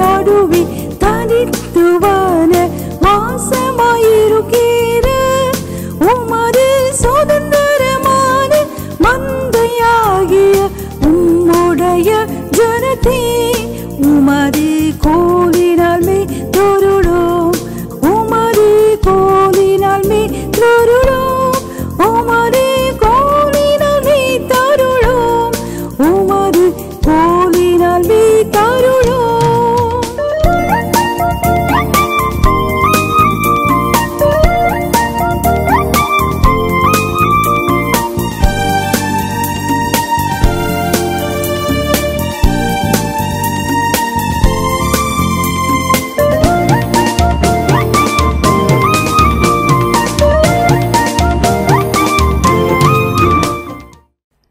നടുവി തനിത്തുവാന് വാസമായിരിക്കേ ഉമര് സ്വതന്ത്രമാണ് മന്ദയാകിയ ഉമ്മുടയ ജനതേ ഉമര് കോലിനാൽ മേ തൊരുടോ ഉമര് കോലിനാൽ മേ തൊരുടോ ഉമര് കോലിനാൽ മേ തൊരുടോ ഉമര് കോലിനാൽ മേ തൊരുടോ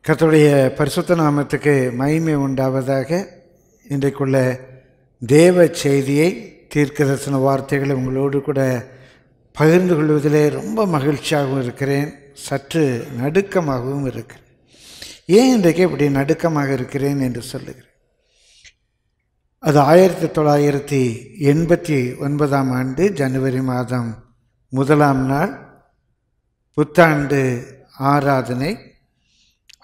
கர்த்தருடைய பரிசுத்த நாமத்துக்கு மகிமை உண்டாவதாக. இன்றைக்குள்ள தேவ செய்தியை தீர்க்கதரிசன வார்த்தைகளை உங்களோடு கூட பகிர்ந்து கொள்வதிலே ரொம்ப மகிழ்ச்சியாகவும் இருக்கிறேன், சற்று நடுக்கமாகவும் இருக்கிறேன். ஏன் இன்றைக்கு இப்படி நடுக்கமாக இருக்கிறேன் என்று சொல்லுகிறேன். அது 1989 ஜனவரி மாதம் 1ஆம் நாள் புத்தாண்டு ஆராதனை.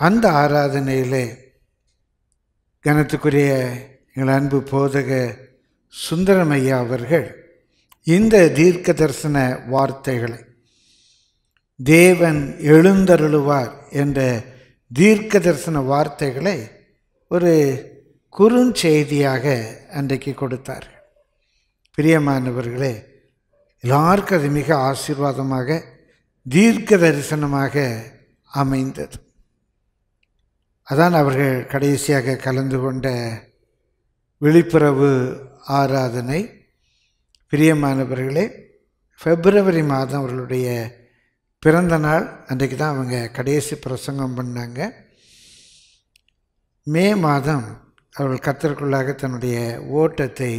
அந்த ஆராதனையிலே கனத்துக்குரிய எங்கள் அன்பு போதக சுந்தரமையா அவர்கள் இந்த தீர்க்க தரிசன வார்த்தைகளை தேவன் எழுந்தருளுவார் என்ற தீர்க்க தரிசன வார்த்தைகளை ஒரு குறுஞ்செய்தியாக அன்றைக்கு கொடுத்தார். பிரியமானவர்களே, எல்லாருக்கும் அது மிக ஆசீர்வாதமாக தீர்க்க தரிசனமாக அமைந்தது. அதான் அவர்கள் கடைசியாக கலந்து கொண்ட விழிப்புறவு ஆராதனை. பிரியமானவர்களே, பிப்ரவரி மாதம் அவர்களுடைய பிறந்த நாள், அன்றைக்கு தான் அவங்க கடைசி பிரசங்கம் பண்ணாங்க. மே மாதம் அவர்கள் கர்த்தருக்குள்ளாக தன்னுடைய ஓட்டத்தை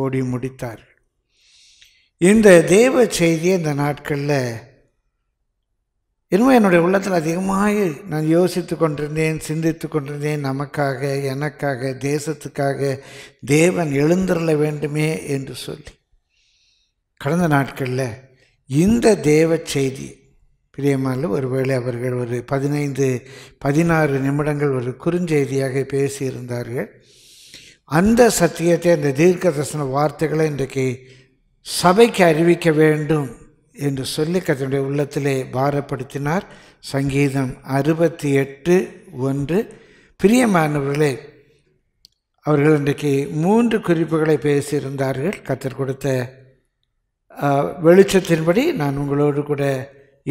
ஓடி முடித்தார். இந்த தேவ செய்தியை இந்த நாட்களில் இன்னும் என்னுடைய உள்ளத்தில் அதிகமாக நான் யோசித்து கொண்டிருந்தேன், சிந்தித்து கொண்டிருந்தேன். நமக்காக, எனக்காக, தேசத்துக்காக தேவன் எழுந்தருள வேண்டுமே என்று சொல்லி கடந்த நாட்களில் இந்த தேவ செய்தி பிரியமான ஒருவேளை அவர்கள் ஒரு 15-16 நிமிடங்கள் ஒரு குறுஞ்செய்தியாக பேசியிருந்தார்கள். அந்த சத்தியத்தை, அந்த தீர்க்க தரிசன வார்த்தைகளை இன்றைக்கு சபைக்கு அறிவிக்க வேண்டும் என்று சொல்லி கர்த்தருடைய உள்ளத்திலே பாரப்படுத்தினார். சங்கீதம் 68:1. பிரியமானவர்களே, அவர்கள் இன்றைக்கு 3 குறிப்புகளை பேசியிருந்தார்கள். கர்த்தர் கொடுத்த வெளிச்சத்தின்படி நான் உங்களோடு கூட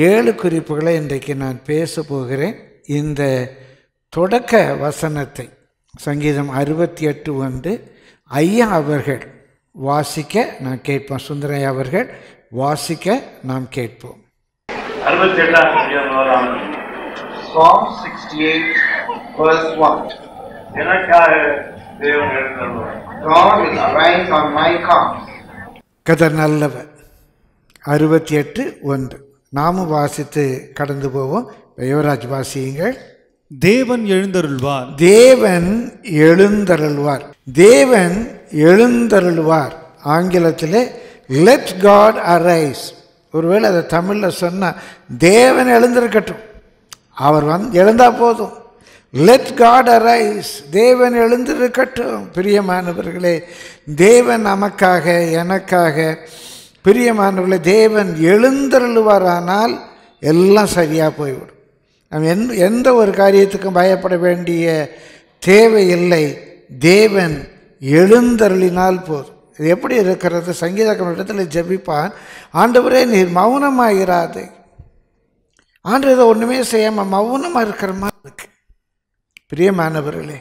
7 குறிப்புகளை இன்றைக்கு நான் பேச போகிறேன். இந்த தொடக்க வசனத்தை சங்கீதம் 68:1 ஐயா அவர்கள் வாசிக்க நான் கேட்பேன். சுந்தரையா அவர்கள் வாசிக்க நாம் கேட்போம். 68:1. கதர் நல்லவர். 68:1 நாமும் வாசித்து கடந்து போவோம். யுவராஜ் வாசியுங்கள். தேவன் எழுந்தருள்வார். தேவன் எழுந்தருள்வார். தேவன் எழுந்தருள்வார். ஆங்கிலத்திலே Let God arise. ஒருவேளை அதை தமிழில் சொன்னால் தேவன் எழுந்திருக்கட்டும், அவர் எழுந்தால் போதும். Let God arise. தேவன் எழுந்திருக்கட்டும். பிரியமானவர்களே, தேவன் நமக்காக, எனக்காக பிரியமானவர்களே தேவன் எழுந்தருள்வாரானால் எல்லாம் சரியாக போய்விடும். நம்ம எந்த ஒரு காரியத்துக்கும் பயப்பட வேண்டிய தேவையில்லை. தேவன் எழுந்தருளினால் போதும். இது எப்படி இருக்கிறது? சங்கீதத்தில் ஜெபிப்பான், ஆண்டவரே நீர் மௌனமாகிறாது. ஆண்டு இதை ஒன்றுமே செய்யாமல் மௌனமாக இருக்கிற மாதிரி இருக்கு. பிரியமானவர்களே,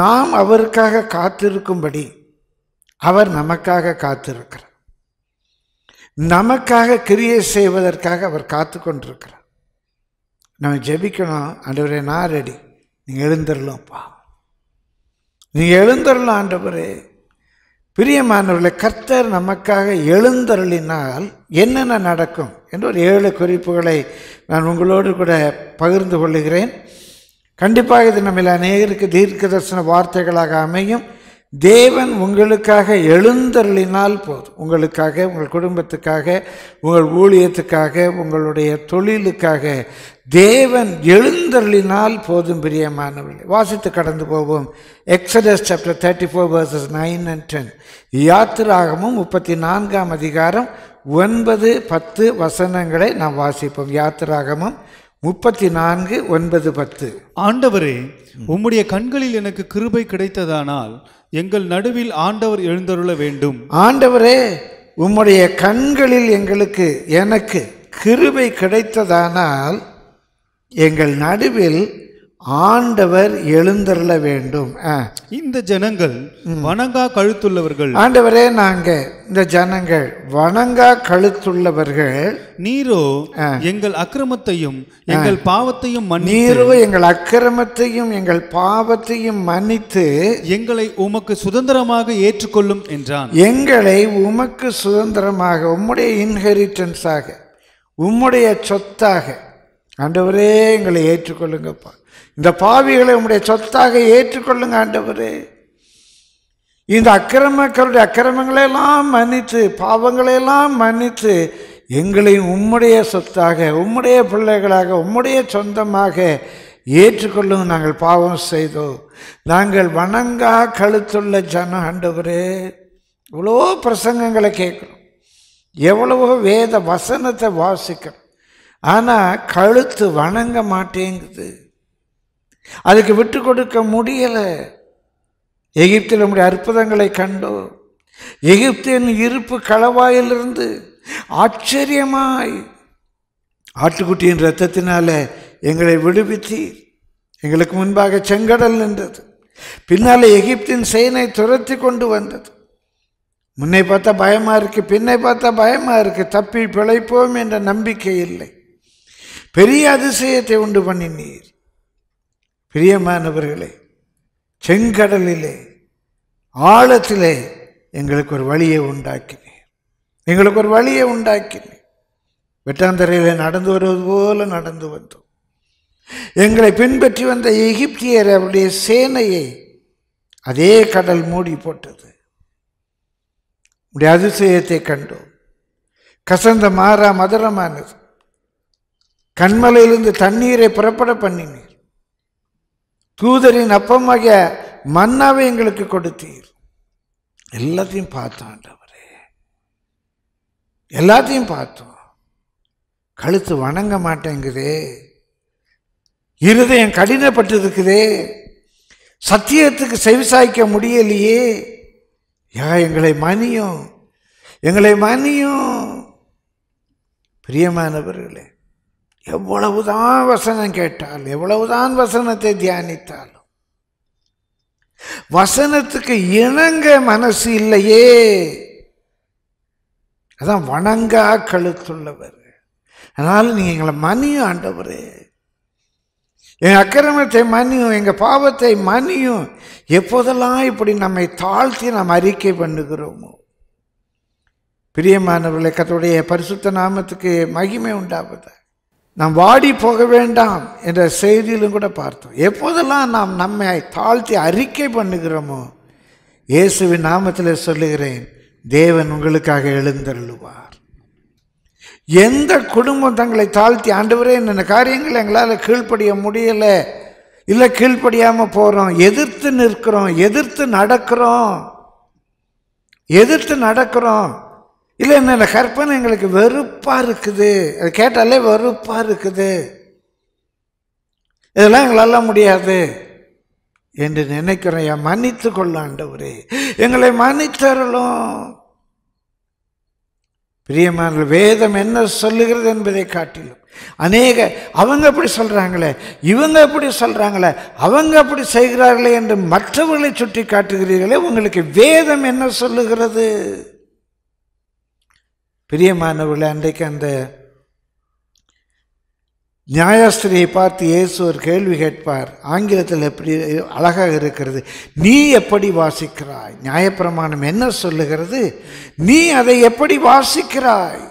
நாம் அவருக்காக காத்திருக்கும்படி அவர் நமக்காக காத்திருக்கிறார். நமக்காக கிரியை செய்வதற்காக அவர் காத்து கொண்டிருக்கிறார். நம்ம ஜெபிக்கணும், ஆண்டவரே நான் ரெடி, நீங்கள் எழுந்தருளும்ப்பா, நீங்கள் எழுந்தருளும் ஆண்டவரே. பிரியமானவர்களை, கர்த்தர் நமக்காக எழுந்தருளினால் என்னென்ன நடக்கும் என்று ஒரு 7 குறிப்புகளை நான் உங்களோடு கூட பகிர்ந்து கொள்கிறேன். கண்டிப்பாக இது நம்மள அநேகருக்கு தீர்க்க தரிசன வார்த்தைகளாக அமையும். தேவன் உங்களுக்காக எழுந்தருளினால் போதும். உங்களுக்காக, உங்கள் குடும்பத்துக்காக, உங்கள் ஊழியத்துக்காக, உங்களுடைய தொழிலுக்காக தேவன் எழுந்தருளினால் போதும் பிரியமானவர்களே. வாசித்து கடந்து போவோம். எக்ஸடஸ் சாப்டர் 34 verses 9 and 10, யாத்திராகமும் 34:9, 10 வசனங்களை நாம் வாசிப்போம். யாத்திராகமும் 34:9, 10. ஆண்டவரே, உம்முடைய கண்களில் எனக்கு கிருபை கிடைத்ததானால் எங்கள் நடுவில் ஆண்டவர் எழுந்தருள வேண்டும். ஆண்டவரே, உம்முடைய கண்களில் எனக்கு கிருபை கிடைத்ததானால் எங்கள் நடுவில் ஆண்டவர் எழுந்தருள வேண்டும். இந்த ஜனங்கள் வணங்கா கழுத்துள்ளவர்கள். ஆண்டவரே, இந்த ஜனங்கள் வணங்கா கழுத்துள்ளவர்கள். நீரோ எங்கள் அக்கிரமத்தையும் எங்கள் பாவத்தையும் மன்னித்து எங்களை உமக்கு சுதந்திரமாக ஏற்றுக்கொள்ளும் என்றான். எங்களை உமக்கு சுதந்திரமாக, உம்முடைய இன்ஹெரிட்டன்ஸாக, உம்முடைய சொத்தாக ஆண்டவரே எங்களை ஏற்றுக்கொள்ளுங்கப்பா. இந்த பாவிகளை உங்களுடைய சொத்தாக ஏற்றுக்கொள்ளுங்க ஆண்டவரே. இந்த அக்கிரமக்களுடைய அக்கிரமங்களையெல்லாம் மன்னித்து, பாவங்களையெல்லாம் மன்னித்து எங்களை உம்முடைய சொத்தாக, உம்முடைய பிள்ளைகளாக, உம்முடைய சொந்தமாக ஏற்றுக்கொள்ளுங்க. நாங்கள் பாவம் செய்தோம், நாங்கள் வணங்கா கழுத்துள்ள ஜனம் ஆண்டவரே. எவ்வளோ பிரசங்கங்களை கேட்குறோம், எவ்வளவோ வேத வசனத்தை வாசிக்கிறோம், ஆனால் கழுத்து வணங்க மாட்டேங்குது, அதுக்கு விட்டு கொடுக்க முடியலை. எகிப்தில் நம்முடைய அற்புதங்களை கண்டோம். எகிப்தின் இருப்பு களவாயிலிருந்து ஆச்சரியமாய் ஆட்டுக்குட்டியின் இரத்தத்தினால எங்களை விடுவித்து, எங்களுக்கு முன்பாக செங்கடல் நின்றது, பின்னால் எகிப்தின் சேனை துரத்தி கொண்டு வந்தது. முன்னே பார்த்தா பயமாக இருக்குது, பின்னே பார்த்தா பயமாக இருக்குது, தப்பி பிழைப்போம் என்ற நம்பிக்கை இல்லை. பெரிய அதிசயத்தை உண்டு பண்ணினீர் பிரியமானவர்களே. செங்கடலிலே ஆழத்திலே எங்களுக்கு ஒரு வழியை உண்டாக்கினேன், வெட்டாந்தரையிலே நடந்து வருவது போல நடந்து வந்தோம். எங்களை பின்பற்றி வந்த எகிப்தியர் அவருடைய சேனையை அதே கடல் மூடி போட்டது. உடைய அதிசயத்தை கண்டோம். கசந்த மாறா மதுரமானது கண்மலையிலிருந்து தண்ணீரை புறப்பட பண்ணினீர். தூதரின் அப்பமாகிய மன்னாவை எங்களுக்கு கொடுத்தீர். எல்லாத்தையும் பார்த்தாண்டவரே, எல்லாத்தையும் பார்த்தோம். கழுத்து வணங்க மாட்டேங்குதே, இருதயம் கடினப்பட்டிருக்குதே, சத்தியத்துக்கு செவிசாய்க்க முடியலையே. எங்களை மன்னியும், பிரியமானவர்களே. எவ்வளவுதான் வசனம் கேட்டால், எவ்வளவுதான் வசனத்தை தியானித்தாலும் வசனத்துக்கு இணங்க மனசு இல்லையே. அதான் வணங்கா கழுத்துள்ளவர். அதனால் நீங்க எங்களை மன்னியும் ஆண்டவரே, எங்கள் அக்கிரமத்தை மன்னியும், எங்கள் பாவத்தை மன்னியும். எப்போதெல்லாம் இப்படி நம்மை தாழ்த்தி நாம் அறிக்கை பண்ணுகிறோமோ பிரியமானவர்களே, கர்த்தருடைய பரிசுத்த நாமத்துக்கு மகிமை உண்டாவதாக. நாம் வாடி போக வேண்டாம் என்ற செய்தியிலும் கூட பார்த்தோம். எப்போதெல்லாம் நாம் நம்மை தாழ்த்தி அறிக்கை பண்ணுகிறோமோ, இயேசுவின் நாமத்தில் சொல்லுகிறேன், தேவன் உங்களுக்காக எழுந்தருளுவார். எந்த குடும்பம் தங்களை தாழ்த்தி ஆண்டவரே என்னென்ன காரியங்கள் எங்களால் கீழ்ப்படிய முடியலை, இல்லை கீழ்ப்படியாமல் போகிறோம், எதிர்த்து நிற்கிறோம், எதிர்த்து நடக்கிறோம், இல்லை என்னென்ன கற்பனை எங்களுக்கு வெறுப்பாக இருக்குது, அது கேட்டாலே வெறுப்பாக இருக்குது, இதெல்லாம் எங்களால் முடியாது என்று நினைக்கிறோம். மன்னித்து கொள்ள ஆண்டவரே, எங்களை மன்னித்தருளும். பிரியமான வேதம் என்ன சொல்லுகிறது என்பதை காட்டிலும் அநேக அவங்க அப்படி சொல்கிறாங்களே, இவங்க அப்படி சொல்கிறாங்களே, அவங்க அப்படி செய்கிறார்களே என்று மற்றவர்களை சுட்டி காட்டுகிறீர்களே, உங்களுக்கு வேதம் என்ன சொல்லுகிறது? பிரியமானவர்களே, அன்றைக்கு அந்த நியாயாஸ்திரியை பார்த்து இயேசு ஒரு கேள்வி கேட்பார். ஆங்கிலத்தில் எப்படி அழகாக இருக்கிறது, நீ எப்படி வாசிக்கிறாய், நியாயப்பிரமாணம் என்ன சொல்லுகிறது, நீ அதை எப்படி வாசிக்கிறாய்,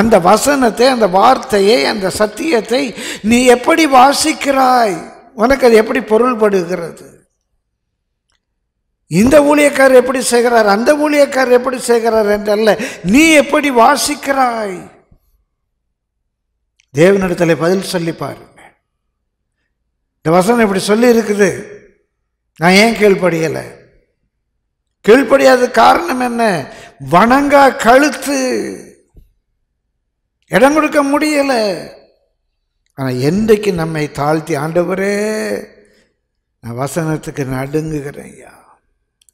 அந்த வசனத்தை, அந்த வார்த்தையை, அந்த சத்தியத்தை நீ எப்படி வாசிக்கிறாய், உனக்கு அது எப்படி பொருள்படுகிறது? இந்த ஊழியக்காரர் எப்படி செய்கிறார், அந்த ஊழியக்காரர் எப்படி செய்கிறார் என்றல்ல, நீ எப்படி வாசிக்கிறாய். தேவனிடத்திலே பதில் சொல்லி பாருங்க. இந்த வசனம் இப்படி சொல்லி இருக்குது, நான் ஏன் கீழ்ப்படியலை? கீழ்ப்படியாத காரணம் என்ன? வணங்கா கழுத்து, இடம் கொடுக்க முடியலை. ஆனால் என்றைக்கு நம்மை தாழ்த்தி, ஆண்டவரே நான் வசனத்துக்கு நடுங்குகிறேன் ஐயா.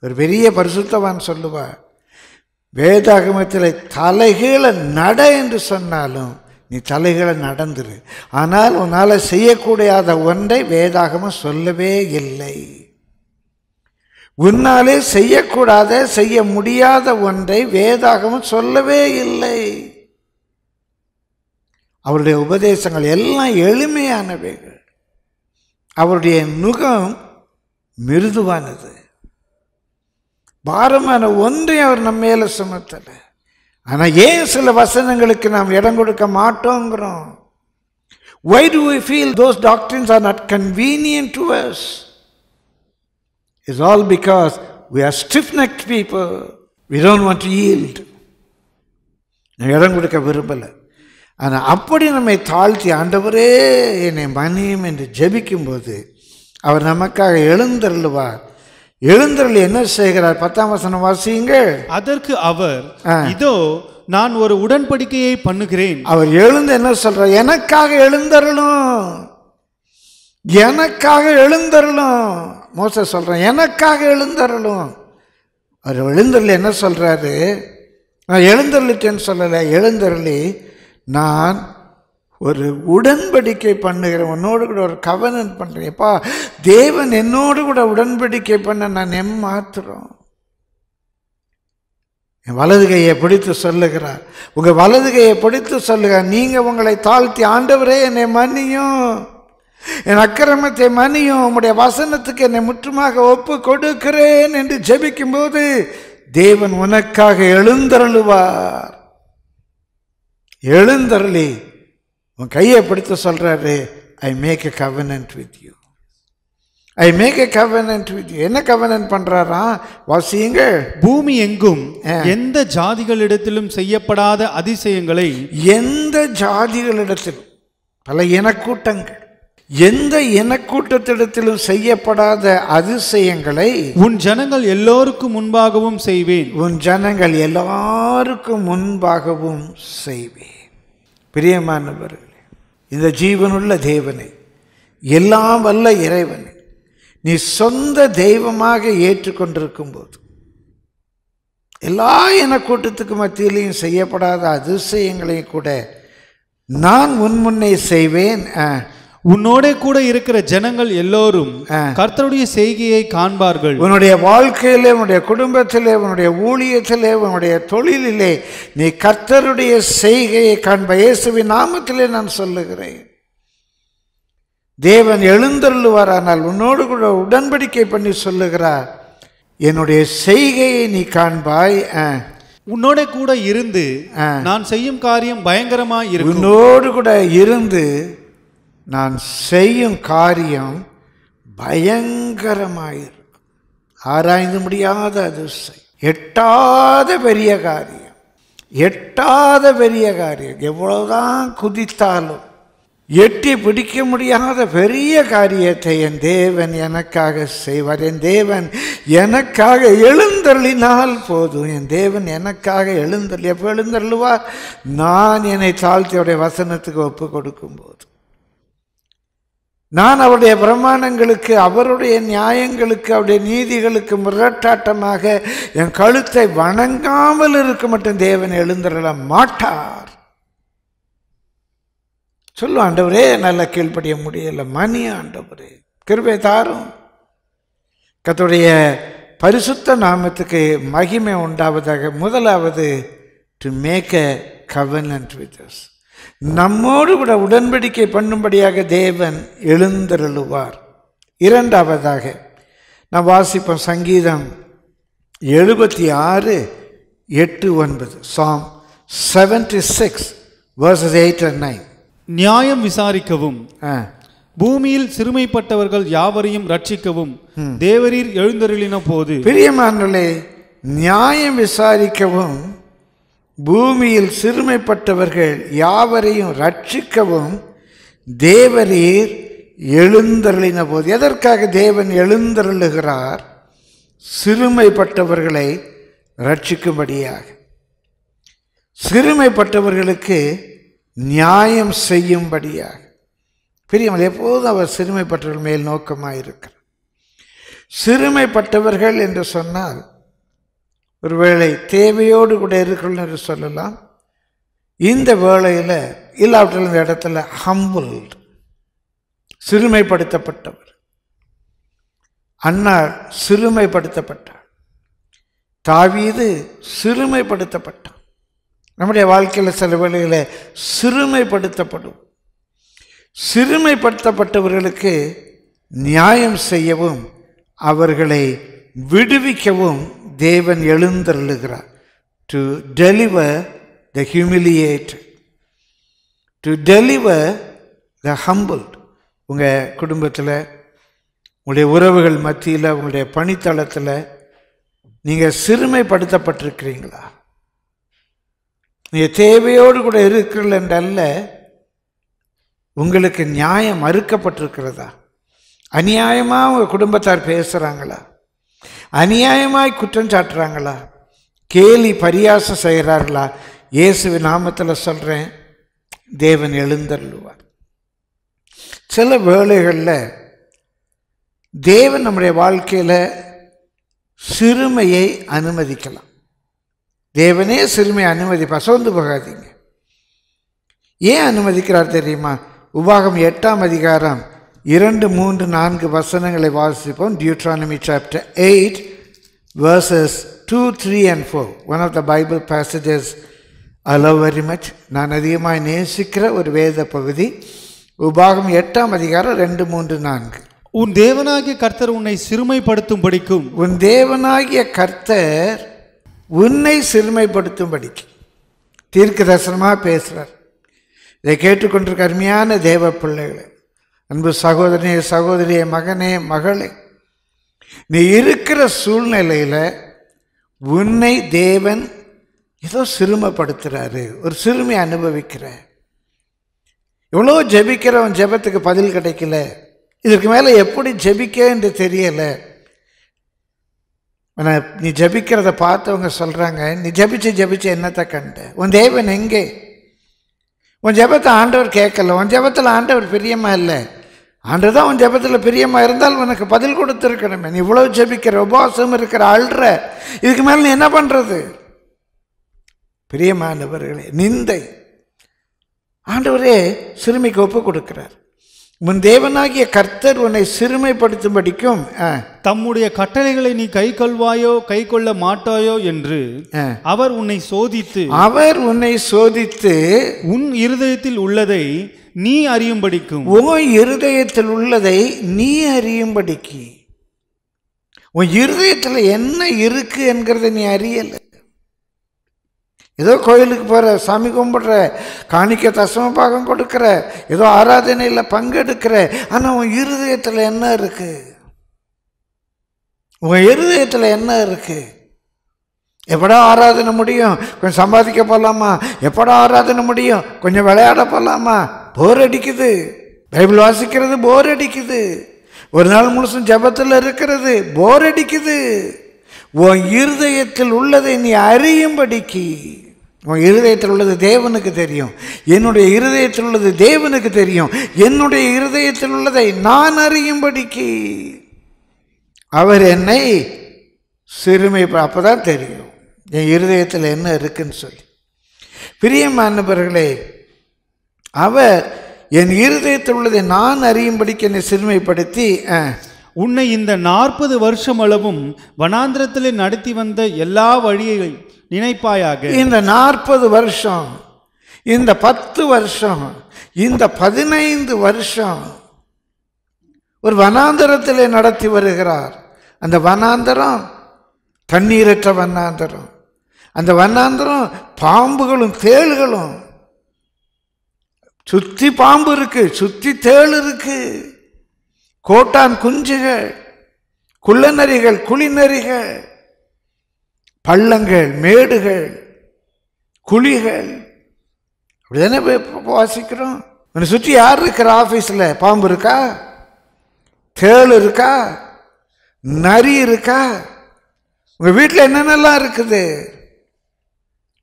ஒரு பெரிய பரிசுத்தவான் சொல்லுவார், வேதாகமத்தில் தலைகீழ நட என்று சொன்னாலும் நீ தலைகீழ நடந்துரு, ஆனால் உன்னால் செய்யக்கூடாத ஒன்றை வேதாகமம் சொல்லவே இல்லை. உன்னாலே செய்யக்கூடாத, செய்ய முடியாத ஒன்றை வேதாகமம் சொல்லவே இல்லை. அவருடைய உபதேசங்கள் எல்லாம் எளிமையானவைகள், அவருடைய நுகம் மிருதுவானது, பாரமான ஒன்றையும் அவர் நம்ம மேலே சுமத்தலை. ஆனால் ஏன் சில வசனங்களுக்கு நாம் இடம் கொடுக்க மாட்டோங்கிறோம்? Why do we feel those doctrines are not convenient to us? It's all because we are stiff-necked people. We don't want to yield. நான் இடம் கொடுக்க விரும்பலை. ஆனால் அப்படி நம்மை தாழ்த்தி ஆண்டவரே என்னை மன்னியும் என்று ஜெபிக்கும்போது அவர் நமக்காக எழுந்தருள்வார். எழுந்தருள் என்ன செய்கிறார்? 10ஆம் வசனம் வாசியுங்கள். அதற்கு அவர், இதோ நான் ஒரு உடன்படிக்கையை பண்ணுகிறேன். அவர் எழுந்து என்ன சொல்றார்? எனக்காக எழுந்தருளும், எனக்காக எழுந்தருளும். மோசே சொல்றான், எனக்காக எழுந்தருளும். அவர் எழுந்தருள் என்ன சொல்றாரு? நான் எழுந்தருளிட்டேன்னு சொல்லலை, எழுந்தருளி நான் ஒரு உடன்படிக்கை பண்ணுகிறேன், உன்னோடு கூட ஒரு கவர்னன்ட் பண்ணுறேன். எப்பா தேவன் என்னோடு கூட உடன்படிக்கை பண்ண நான் ஏமாத்துறோம். என் வலது கையை பிடித்து சொல்லுகிறார், உங்கள் வலது கையை பிடித்து சொல்லுகிறார், நீங்கள் உங்களை தாழ்த்தி ஆண்டவரே என்னை மன்னியும், என் அக்கிரமத்தை மன்னியும், உங்களுடைய வசனத்துக்கு என்னை முற்றுமாக ஒப்பு கொடுக்கிறேன் என்று ஜெபிக்கும்போது தேவன் உனக்காக எழுந்தருளுவார். எழுந்தருளி உன் கையை பிடித்து சொல்கிறாரு, I make a covenant with you, I make a covenant with you. என்ன கவர்னன்ட் பண்ணுறாரா? வாசியுங்கள். பூமி எங்கும் எந்த ஜாதிகளிடத்திலும் செய்யப்படாத அதிசயங்களை, எந்த ஜாதிகளிடத்திலும், பல இனக்கூட்டங்கள், எந்த இனக்கூட்டத்திடத்திலும் செய்யப்படாத அதிசயங்களை உன் ஜனங்கள் எல்லோருக்கும் முன்பாகவும் செய்வேன், உன் ஜனங்கள் எல்லாருக்கும் முன்பாகவும் செய்வேன். பிரியமானவர்களே, இந்த ஜீவனுள்ள தேவனை, எல்லாம் வல்ல இறைவனை நீ சொந்த தெய்வமாக ஏற்றுக்கொண்டிருக்கும் போது எல்லா இனக்கூட்டத்துக்கு மத்தியிலையும் செய்யப்படாத அதிசயங்களையும் கூட நான் முன்முன்னே செய்வேன். உன்னோட கூட இருக்கிற ஜனங்கள் எல்லோரும் கர்த்தருடைய செய்கையை காண்பார்கள். உன்னுடைய வாழ்க்கையிலே, உன்னுடைய குடும்பத்திலே, உன்னுடைய ஊழியத்திலே, உன்னுடைய தொழிலிலே நீ கர்த்தருடைய செய்கையை காண்ப இயேசுவின் நாமத்திலே நான் சொல்லுகிறேன். தேவன் எழுந்தருள்வார். ஆனால் உன்னோடு கூட உடன்படிக்கை பண்ணி சொல்லுகிறார், என்னுடைய செய்கையை நீ காண்பாய். உன்னோட கூட இருந்து நான் செய்யும் காரியம் பயங்கரமாக இருக்கும். உன்னோடு கூட இருந்து நான் செய்யும் காரியம் பயங்கரமாயிருக்கும். ஆராய்ந்து முடியாத அதிசயம், எட்டாத பெரிய காரியம், எட்டாத பெரிய காரியம். எவ்வளவுதான் குதித்தாலும் எட்டி பிடிக்க முடியாத பெரிய காரியத்தை என் தேவன் எனக்காக செய்வார். என் தேவன் எனக்காக எழுந்தருளினால் போதும். என் தேவன் எனக்காக எழுந்தருள். எப்போ எழுந்தருள்வார்? நான் என்னை தாழ்த்தியுடைய வசனத்துக்கு ஒப்பு கொடுக்கும்போது, நான் அவருடைய பிரமாணங்களுக்கு, அவருடைய நியாயங்களுக்கு, அவருடைய நீதிகளுக்கு முரட்டாட்டமாக என் கழுத்தை வணங்காமல் இருக்க மட்டும் தேவன் எழுந்தருள மாட்டார். சொல்லு ஆண்டவரே நல்லா கீழ்ப்படிய முடியலை, மணி ஆண்டவரே கிருபை தாரும். கர்த்தருடைய பரிசுத்த நாமத்துக்கு மகிமை உண்டாவதாக. முதலாவது, to make a covenant with us, நம்மோடு கூட உடன்படிக்கை பண்ணும்படியாக தேவன் எழுந்தருளுவார். இரண்டாவதாக நாம் வாசிப்போம் சங்கீதம் 76:8-9, Psalm 76:8-9. நியாயம் விசாரிக்கவும் பூமியில் சிறுமைப்பட்டவர்கள் யாவரையும் ரட்சிக்கவும் தேவரீர் எழுந்தருளின போது பிரியமானவர்களே, நியாயம் விசாரிக்கவும் பூமியில் சிறுமைப்பட்டவர்கள் யாவரையும் ரட்சிக்கவும் தேவரீர் எழுந்தருளின போது. எதற்காக தேவன் எழுந்தருளுகிறார்? சிறுமைப்பட்டவர்களை ரட்சிக்கும்படியாக, சிறுமைப்பட்டவர்களுக்கு நியாயம் செய்யும்படியாக. பிரியமானவர்களே, எப்போதும் அவர் சிறுமைப்பட்டவர்கள் மேல் நோக்கமாக இருக்கிறார். சிறுமைப்பட்டவர்கள் என்று சொன்னால் ஒருவேளை தேவையோடு கூட இருக்கணும் என்று சொல்லலாம். இந்த வேளையில் இல்லாவிட்டால் இந்த இடத்துல ஹம்புல், சிறுமைப்படுத்தப்பட்டவர். அன்னார் சிறுமைப்படுத்தப்பட்டார், தாவீது சிறுமைப்படுத்தப்பட்டார். நம்முடைய வாழ்க்கையில் சில வேளையில் சிறுமைப்படுத்தப்படும். சிறுமைப்படுத்தப்பட்டவர்களுக்கு நியாயம் செய்யவும் அவர்களை விடுவிக்கவும் தேவன் எழுந்தருளுகிறார். To deliver the humiliated, to deliver the humbled. உங்கள் குடும்பத்தில், உங்களுடைய உறவுகள் மத்தியில், உங்களுடைய பணித்தளத்தில் நீங்கள் சிறுமைப்படுத்தப்பட்டிருக்கிறீங்களா? நீங்கள் தேவையோடு கூட இருக்கிறீர்கள் என்றல்ல, உங்களுக்கு நியாயம் மறுக்கப்பட்டிருக்கிறதா? அநியாயமாக உங்கள் குடும்பத்தார் பேசுகிறாங்களா? அநியாயமாய் குற்றம் சாட்டுறாங்களா? கேலி பரியாசம் செய்கிறார்களா? இயேசுவி நாமத்தில் சொல்கிறேன், தேவன் எழுந்தருள்வார். சில வேளைகளில் தேவன் நம்முடைய வாழ்க்கையில் சிறுமையை அனுமதிக்கலாம். தேவனே சிறுமையை அனுமதிப்பார். சோர்ந்து போகாதீங்க. ஏன் அனுமதிக்கிறார் தெரியுமா? உபாகம் 8 2, 3, 4 வசனங்களை வாசிப்போம். Deuteronomy chapter 8 verses 2, 3 and 4. One of the Bible passages I love very much. நான் அதிகமாக நேசிக்கிற ஒரு வேத பகுதி. உபாகம் 8:2, 3, 4. உன் தேவனாகிய கர்த்தர் உன்னை சிறுமைப்படுத்தும் படிக்கும். உன் தேவனாகிய கர்த்தர் உன்னை சிறுமைப்படுத்தும் படிக்கும். தீர்க்க தரிசனமாக பேசுகிறார். இதை கேட்டுக்கொண்டிருக்க அருமையான தேவ பிள்ளைகளை, அன்பு சகோதரனே, சகோதரியே, மகனே, மகளே, நீ இருக்கிற சூழ்நிலையில் உன்னை தேவன் ஏதோ சிறுமைப்படுத்துகிறாரு, ஒரு சிறுமையை அனுபவிக்கிற. எவ்வளோ ஜெபிக்கிறவன், ஜெபத்துக்கு பதில் கிடைக்கல, இதற்கு மேலே எப்படி ஜெபிக்க என்று தெரியலை. ஆனால் நீ ஜெபிக்கிறத பார்த்தவங்க சொல்கிறாங்க, நீ ஜெபிச்சு என்னத்தை கண்ட? உன் தேவன் எங்கே? உன் ஜெபத்தை ஆண்டவர் கேட்கல, உன் ஜெபத்தில் ஆண்டவர் பிரியமாக இல்லை. ஆண்டவர் தான் உன் ஜெபத்தில் பிரியமாக இருந்தால் உனக்கு பதில் கொடுத்துருக்கணுமே. நீ இவ்வளோ ஜெபிக்கிற, உபவாசம் இருக்கிற, அழுற, இதுக்கு மேலே நீ என்ன பண்ணுறது? பிரியமானவர்களே, நிந்தை ஆண்டவரே சிறுமைக்கு ஒப்பு கொடுக்கிறார். உன் தேவனாகிய கர்த்தர் உன்னை சிறுமைப்படுத்தும்படிக்கும் தம்முடைய கட்டளைகளை நீ கை கொள்வாயோ கை கொள்ள மாட்டாயோ என்று அவர் உன்னை சோதித்து உன் இருதயத்தில் உள்ளதை நீ அறியும்படிக்கும். உன் இருதயத்தில் உள்ளதை நீ அறியும்படிக்கு. உன் இருதயத்தில் என்ன இருக்கு என்கிறத நீ அறியல. ஏதோ கோயிலுக்கு போகிற, சாமி கும்பிட்ற, காணிக்க தசம பாகம் கொடுக்குற, ஏதோ ஆராதனையில் பங்கெடுக்கிற, ஆனால் உன் இருதயத்தில் என்ன இருக்குது? உன் இருதயத்தில் என்ன இருக்குது? எப்படா ஆராதனை முடியும்? கொஞ்சம் சம்பாதிக்க போகலாமா? எப்படா ஆராதனை முடியும்? கொஞ்சம் விளையாட போகலாமா? போர் அடிக்குது. பைபிள் வாசிக்கிறது போர் அடிக்குது. ஒரு நாள் முழுசும் ஜபத்தில் இருக்கிறது போர் அடிக்குது. உன் இருதயத்தில் உள்ளதை நீ அறியும்படிக்கு. உன் இருதயத்தில் உள்ளது தேவனுக்கு தெரியும். என்னுடைய இருதயத்தில் உள்ளது தேவனுக்கு தெரியும். என்னுடைய இருதயத்தில் உள்ளதை நான் அறியும்படிக்கு அவர் என்னை சிறுமை. அப்போ தான் தெரியும் என் இருதயத்தில் என்ன இருக்குன்னு சொல்லி. பிரியமானவர்களே, அவர் என் இருதயத்தில் உள்ளதை நான் அறியும்படிக்கு என்னை சிறுமைப்படுத்தி உன்னை இந்த 40 அளவும் வனாந்திரத்திலே நடத்தி வந்த எல்லா வழியை நினைப்பாயாக. இந்த 40 வருஷம், இந்த 10 வருஷம், இந்த 15 வருஷம் ஒரு வனாந்திரத்திலே நடத்தி வருகிறார். அந்த வனாந்திரம் தண்ணீரற்ற வனாந்திரம். அந்த வனாந்திரம் பாம்புகளும் தேள்களும் சுத்தி பாம்பு இருக்கு, சுத்தி தேள் இருக்கு, கோட்டான் குஞ்சுகள், குள்ளநரிகள், குளிநரிகள், பள்ளங்கள், மேடுகள், குழிகள். அப்படிதானே வாசிக்கிறோம். என்னை சுற்றி யார் இருக்கிற? ஆஃபீஸில் பாம்பு இருக்கா? தேள் இருக்கா? நரி இருக்கா? உங்கள் வீட்டில் என்னென்னலாம் இருக்குது?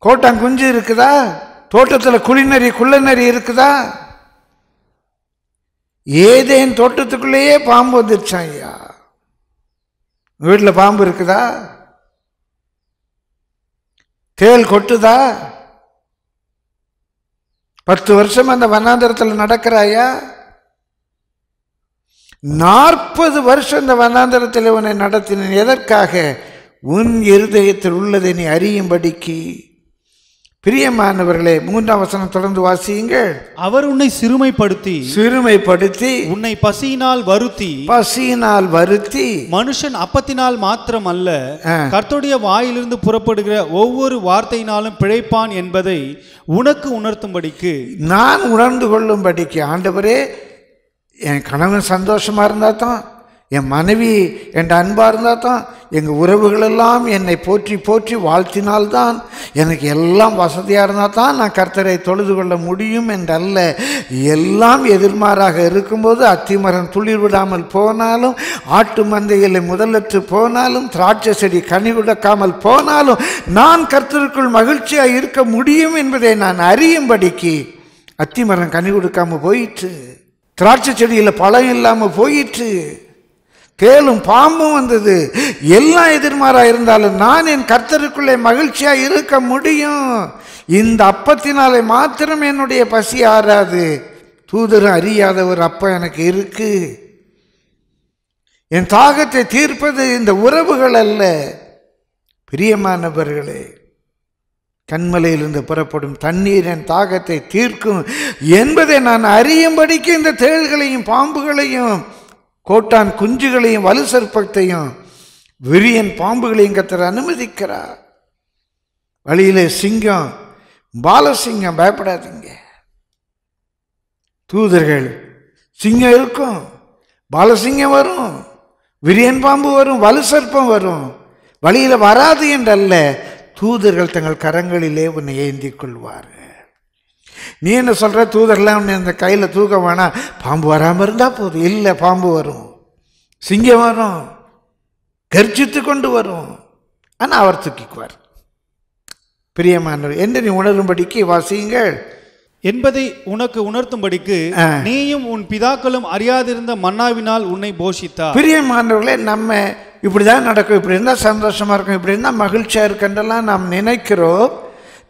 கோட்டாங்குஞ்சு இருக்குதா? தோட்டத்தில் குளிநரி குள்ளநரி இருக்குதா? ஏதேன் தோட்டத்துக்குள்ளேயே பாம்பு வந்துருச்சான் ஐயா. உங்கள் வீட்டில் பாம்பு இருக்குதா? தேள் கொட்டுதா? 10 வருஷம் அந்த வனாந்தரத்தில் நடக்கிறாயா? 40 வருஷம் இந்த வனாந்தரத்தில் உன்னை நடத்தினேன். எதற்காக? உன் இருதயத்தில் உள்ளதை நீ அறியும்படிக்கு. பிரியமானவர்களே, 3ஆம் வசனம் தொடர்ந்து வாசியுங்கள். அவர் உன்னை சிறுமைப்படுத்தி உன்னை பசியினால் வருத்தி மனுஷன் அப்பத்தினால் மாத்திரம் அல்ல கர்த்தருடைய வாயிலிருந்து புறப்படுகிற ஒவ்வொரு வார்த்தையினாலும் பிழைப்பான் என்பதை உனக்கு உணர்த்தும்படிக்கு, நான் உணர்ந்து கொள்ளும்படிக்கு. ஆண்டவரே, என் கணவன் சந்தோஷமா இருந்தாத்தான், என் மனைவி என் அன்பாக இருந்தால் தான், எங்கள் உறவுகளெல்லாம் என்னை போற்றி போற்றி வாழ்த்தினால்தான், எனக்கு எல்லாம் வசதியாக இருந்தால் தான் நான் கர்த்தரை தொழுது கொள்ள முடியும் என்றல்ல. எல்லாம் எதிர்மாறாக இருக்கும்போது அத்திமரம் துளிர் விடாமல் போனாலும், ஆட்டு மந்தையில் முதலற்று போனாலும், திராட்சை செடி கனி விடக்காமல் போனாலும், நான் கர்த்தருக்குள் மகிழ்ச்சியாக இருக்க முடியும் என்பதை நான் அறியும்படிக்கு. அத்திமரம் கனி கொடுக்காமல் போயிற்று, திராட்சை செடியில் பழம் இல்லாமல் போயிற்று, கேளும் பாம்பும் வந்தது. எல்லாம் எதிர்மாராக இருந்தாலும் நான் என் கர்த்தருக்குள்ளே மகிழ்ச்சியாக இருக்க முடியும். இந்த அப்பத்தினாலே மாத்திரம் என்னுடைய பசி ஆறாது. தூதர் அறியாத ஒரு அப்பம் எனக்கு இருக்கு. என் தாகத்தை தீர்ப்பது இந்த உறவுகள் அல்ல. பிரியமானவர்களே, கண்மலையிலிருந்து புறப்படும் தண்ணீர் என் தாகத்தை தீர்க்கும் என்பதை நான் அறியும்படிக்கு இந்த தேள்களையும் பாம்புகளையும் கோட்டான் குஞ்சுகளையும் வலு சர்ப்பத்தையும் விரியன் பாம்புகளையும் கத்தர் அனுமதிக்கிறார். வழியிலே சிங்கம், பாலசிங்கம், பயப்படாதீங்க. தூதர்கள், சிங்கம் இருக்கும், பாலசிங்கம் வரும், விரியன் பாம்பு வரும், வலு சர்ப்பம் வரும், வழியில் வராது என்றல்ல. தூதர்கள் தங்கள் கரங்களிலே உன்னை ஏந்தி கொள்வார்கள். நீ என்ன சொல்கிற? தூதரெலாம் இந்த கையில் தூக்க வேணாம், பாம்பு வராமல் இருந்தால் போதும். இல்லை, பாம்பு வரும், சிங்கம் வரும், கர்ஜித்து கொண்டு வரும், ஆனால் அவர் தூக்கிக்குவார். பிரியமானவர், என்று நீ உணரும்படிக்கு வாசியுங்கள். என்பதை உனக்கு உணர்த்தும்படிக்கு நீயும் உன் பிதாக்களும் அறியாதிருந்த மன்னாவினால் உன்னை போஷித்தார். பிரியமானவர்களே, நம்ம இப்படி தான் நடக்கும், இப்படி இருந்தால் சந்தோஷமாக இருக்கும், இப்படி இருந்தால் மகிழ்ச்சியாக இருக்குன்றெல்லாம் நாம் நினைக்கிறோம்.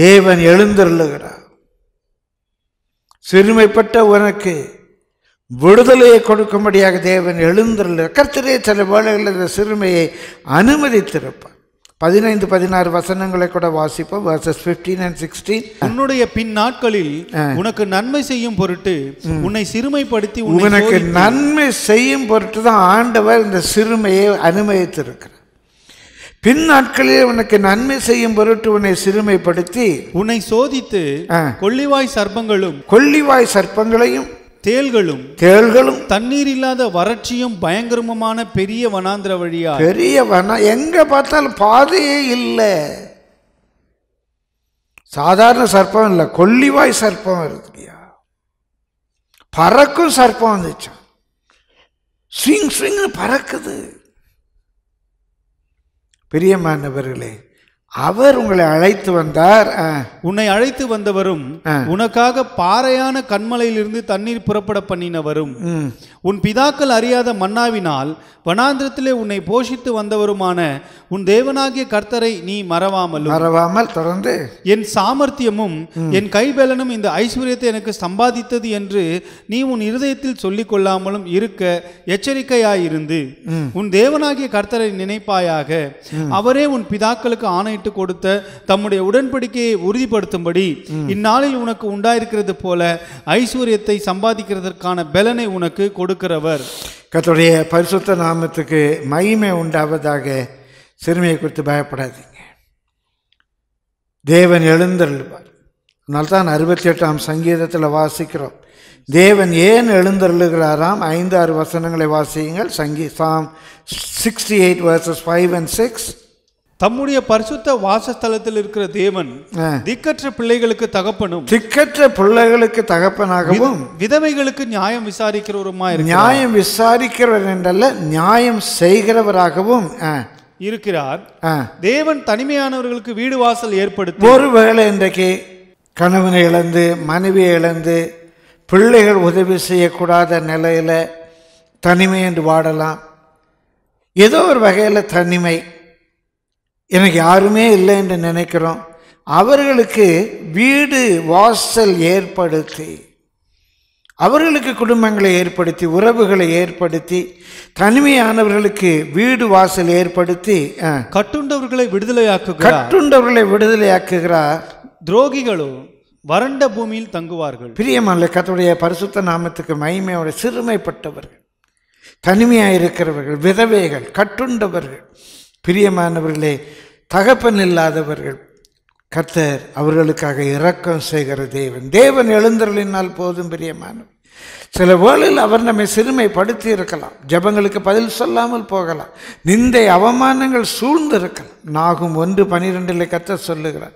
தேவன் எழுந்தருளுகிறார். சிறுமைப்பட்ட உனக்கு விடுதலையை கொடுக்கும்படியாக தேவன் எழுந்தருள். கர்த்தரே சில வேளைகளில் சிறுமையை அனுமதித்திருப்பார். 15-16 வசனங்களை கூட வாசிப்போம். verses 15 and 16. உன்னுடைய பின் நாட்களில் உனக்கு நன்மை செய்யும் பொருட்டு உன்னை சிறுமைப்படுத்தி உனக்கு நன்மை செய்யும் பொருட்டு தான் ஆண்டவர் இந்த சிறுமையை அனுமதித்திருக்கிறார். பின் நாட்களில் உனக்கு நன்மை செய்யும் பொருட்டு உன்னை சிறுமைப்படுத்தி உன்னை சோதித்து கொள்ளிவாய் சர்ப்பங்களையும் தேள்களும் தண்ணீர் இல்லாத வறட்சியும் பயங்கரமான பெரிய வனாந்திர வழியா, பெரிய வன, எங்க பார்த்தாலும் பாதையே இல்லை. சாதாரண சர்ப்பம் இல்லை, கொள்ளிவாய் சர்ப்பம் இருக்குயா, பறக்கும் சர்ப்பம் வந்துச்சு, ஸ்விங் ஸ்விங் பறக்குது. பிரியமானவர்களே, அவர் உங்களை அழைத்து வந்தார். உன்னை அழைத்து வந்தவரும் உனக்காக பாறையான கண்மலையிலிருந்து தண்ணீர் புறப்பட பண்ணினவரும் உன் பிதாக்கள் அறியாத மன்னாவினால் வனாந்திரத்திலே உன்னை போஷித்து வந்தவருமான உன் தேவனாகிய கர்த்தரை நீ மறவாமல் தொடர்ந்து என் சாமர்த்தியமும் என் கைபலனும் இந்த ஐஸ்வர்யத்தை எனக்கு சம்பாதித்தது என்று நீ உன் இருதயத்தில் சொல்லிக் கொள்ளாமலும் இருக்க எச்சரிக்கையாயிருந்து உன் தேவனாகிய கர்த்தரை நினைப்பாயாக. அவரே உன் பிதாக்களுக்கு ஆணை கொடுத்த தம்முடைய உடன்படிக்கையை உறுதிப்படுத்தும்படி இந்நாளில் உனக்கு உண்டாயிருக்கிறது போல ஐஸ்வர்யத்தை சம்பாதிக்கிறதற்கான பலனை உனக்கு கொடுக்கிறவர். கர்த்தருடைய பரிசுத்த நாமத்துக்கு மகிமை உண்டாவதாக. சிறுமையை குறித்து பயப்படாதீங்க, தேவன் எழுந்தருள்வார். அதனால தான் 68 சங்கீதத்தில் வாசிக்கிறோம், தேவன் ஏன் எழுந்தருளுகிறாராம். 5-6 வசனங்களை வாசியுங்கள். சங்கீதம் 68 verses 5 and 6. தம்முடைய பரிசுத்த வாசஸ்தலத்தில் இருக்கிற தேவன் திக்கற்ற பிள்ளைகளுக்கு தகப்பனும் திக்கற்ற பிள்ளைகளுக்கு தகப்பனாகவும் விதவைகளுக்கு நியாயம் விசாரிக்கிறவருமாய் நியாயம் விசாரிக்கிறவர் என்றல்ல, நியாயம் செய்கிறவராகவும் இருக்கிறார். தேவன் தனிமையானவர்களுக்கு வீடு வாசல் ஏற்படுத்தி, ஒருவேளை இன்றைக்கு கணவனை இழந்து மனைவியை இழந்து பிள்ளைகள் உதவி செய்யக்கூடாத நிலையில தனிமை என்று வாடலாம். ஏதோ ஒரு வகையில் தனிமை, எனக்கு யாருமே இல்லை என்று நினைக்கிறோம். அவர்களுக்கு வீடு வாசல் ஏற்படுத்தி, அவர்களுக்கு குடும்பங்களை ஏற்படுத்தி, உறவுகளை ஏற்படுத்தி, தனிமையானவர்களுக்கு வீடு வாசல் ஏற்படுத்தி கட்டுண்டவர்களை விடுதலையாக்குகிறார். துரோகிகளோ வறண்ட பூமியில் தங்குவார்கள். பிரியமான கர்த்தருடைய பரிசுத்த நாமத்துக்கு மகிமையோட, சிறுமைப்பட்டவர்கள், தனிமையாயிருக்கிறவர்கள், விதவைகள், கட்டுண்டவர்கள், பிரியமானவர்களே, தகப்பன் இல்லாதவர்கள், கர்த்தர் அவர்களுக்காக இரக்கம் செய்கிற தேவன். தேவன் எழுந்தருளினால் போதும். பிரியமானவர், சில வேளையில் அவர் நம்மை சிறுமைப்படுத்தி இருக்கலாம், ஜபங்களுக்கு பதில் சொல்லாமல் போகலாம், நிந்தை அவமானங்கள் சூழ்ந்திருக்கலாம். நாகும் 1:12 கர்த்தர் சொல்லுகிறார்.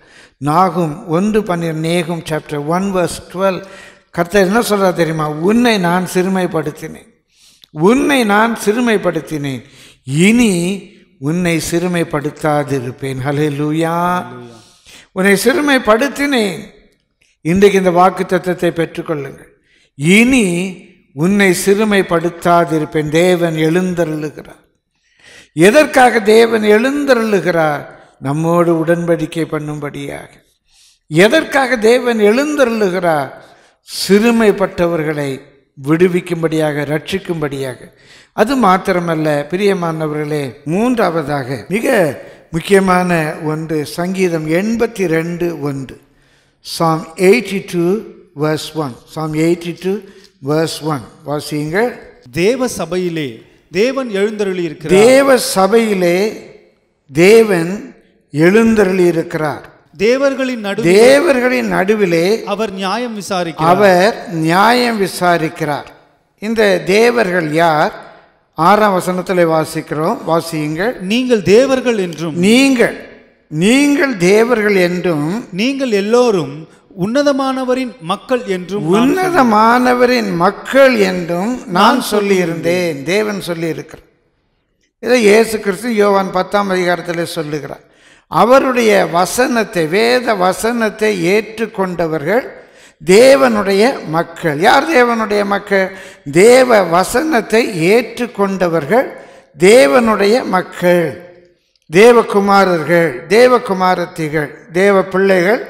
நாகும் 1:12, Nahum chapter 1 verse 12, கர்த்தர் என்ன சொல்கிறார் தெரியுமா? உன்னை நான் சிறுமைப்படுத்தினேன், இனி உன்னை சிறுமைப்படுத்தாதிருப்பேன். ஹல்லேலூயா. உன்னை சிறுமைப்படுத்தினேன். இன்றைக்கு இந்த வாக்கு தத்தத்தை பெற்றுக்கொள்ளுங்கள். இனி உன்னை சிறுமைப்படுத்தாதிருப்பேன். தேவன் எழுந்தருளுகிறார். எதற்காக தேவன் எழுந்தருளுகிறார்? நம்மோடு உடன்படிக்கை பண்ணும்படியாக. எதற்காக தேவன் எழுந்தருளுகிறார்? சிறுமைப்பட்டவர்களை விடுவிக்கும்படியாக, ரட்சிக்கும்படியாக. அது மாத்திரமல்ல பிரியமானவர்களே, மூன்றாவதாக மிக முக்கியமான ஒன்று, சங்கீதம் 82:1, Psalm 82 verse 1, Psalm 82 verse 1 வாசியுங்கள். தேவ சபையிலே தேவன் எழுந்தருளி இருக்கிறார். தேவர்களின் நடுவிலே அவர் நியாயம் விசாரிக்கிறார். இந்த தேவர்கள் யார்? 6 வசனத்தில் வாசிக்கிறோம். வாசியுங்கள். நீங்கள் தேவர்கள் என்றும் நீங்கள் எல்லோரும் உன்னதமானவரின் மக்கள் என்றும் நான் சொல்லியிருந்தேன். தேவன் சொல்லியிருக்கிறார். இதை இயேசு கிறிஸ்து யோவான் 10 அதிகாரத்தில் சொல்லுகிறார். அவருடைய வசனத்தை, வேத வசனத்தை ஏற்றுக்கொண்டவர்கள் தேவனுடைய மக்கள். யார் தேவனுடைய மக்கள்? தேவ வசனத்தை ஏற்றுக்கொண்டவர்கள் தேவனுடைய மக்கள், தேவகுமாரர்கள், தேவகுமாரத்திகள், தேவ பிள்ளைகள்,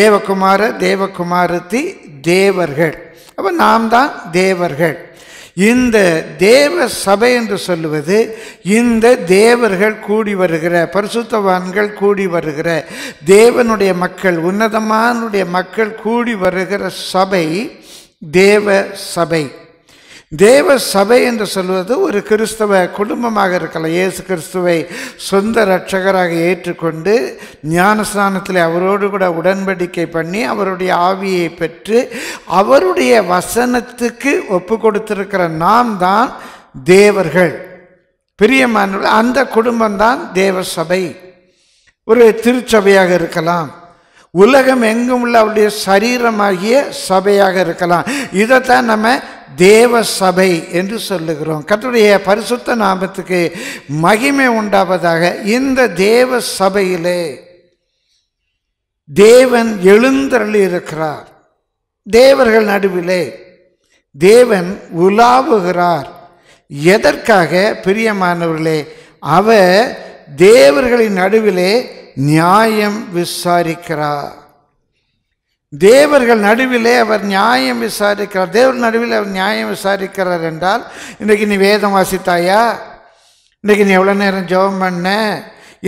தேவகுமார, தேவகுமாரத்தி, தேவர்கள். அப்போ நாம் தான் தேவர்கள். இந்த தேவ சபை என்று சொல்லுவது இந்த தேவர்கள் கூடி வருகிற, பரிசுத்தவான்கள் கூடி வருகிற, தேவனுடைய மக்கள், உன்னதமானுடைய மக்கள் கூடி வருகிற சபை தேவ சபை. தேவ சபை என்று சொல்வது ஒரு கிறிஸ்தவ குடும்பமாக இருக்கலாம். இயேசு கிறிஸ்துவை சொந்த இரட்சகராக ஏற்றுக்கொண்டு ஞானஸ்நானத்தில் அவரோடு கூட உடன்படிக்கை பண்ணி அவருடைய ஆவியை பெற்று அவருடைய வசனத்துக்கு ஒப்பு கொடுத்திருக்கிற நாம் தான் தேவர்கள். பிரியமானவர்கள், அந்த குடும்பம்தான் தேவ சபை. ஒரு திருச்சபையாக இருக்கலாம், உலகம் எங்கும் உள்ள அவருடைய சரீரமாகிய சபையாக இருக்கலாம். இதைத்தான் நம்ம தேவ சபை என்று சொல்லுகிறோம். கர்த்தருடைய பரிசுத்த நாமத்துக்கு மகிமை உண்டாவதாக. இந்த தேவ சபையிலே Devan Yelundarli Rakrar, Devargal Nadivile, Devan Ulavurar, Yedakage, Piriamanavile, Ave, Devargal Nadivile, Nyayam Visarikra. தேவர்கள் நடுவிலே அவர் நியாயம் விசாரிக்கிறார் தேவர் நடுவிலே அவர் நியாயம் விசாரிக்கிறார் என்றால் இன்னைக்கு நீ வேதம் வாசித்தாயா இன்னைக்கு நீ எவ்வளவு நேரம் ஜெபம் பண்ண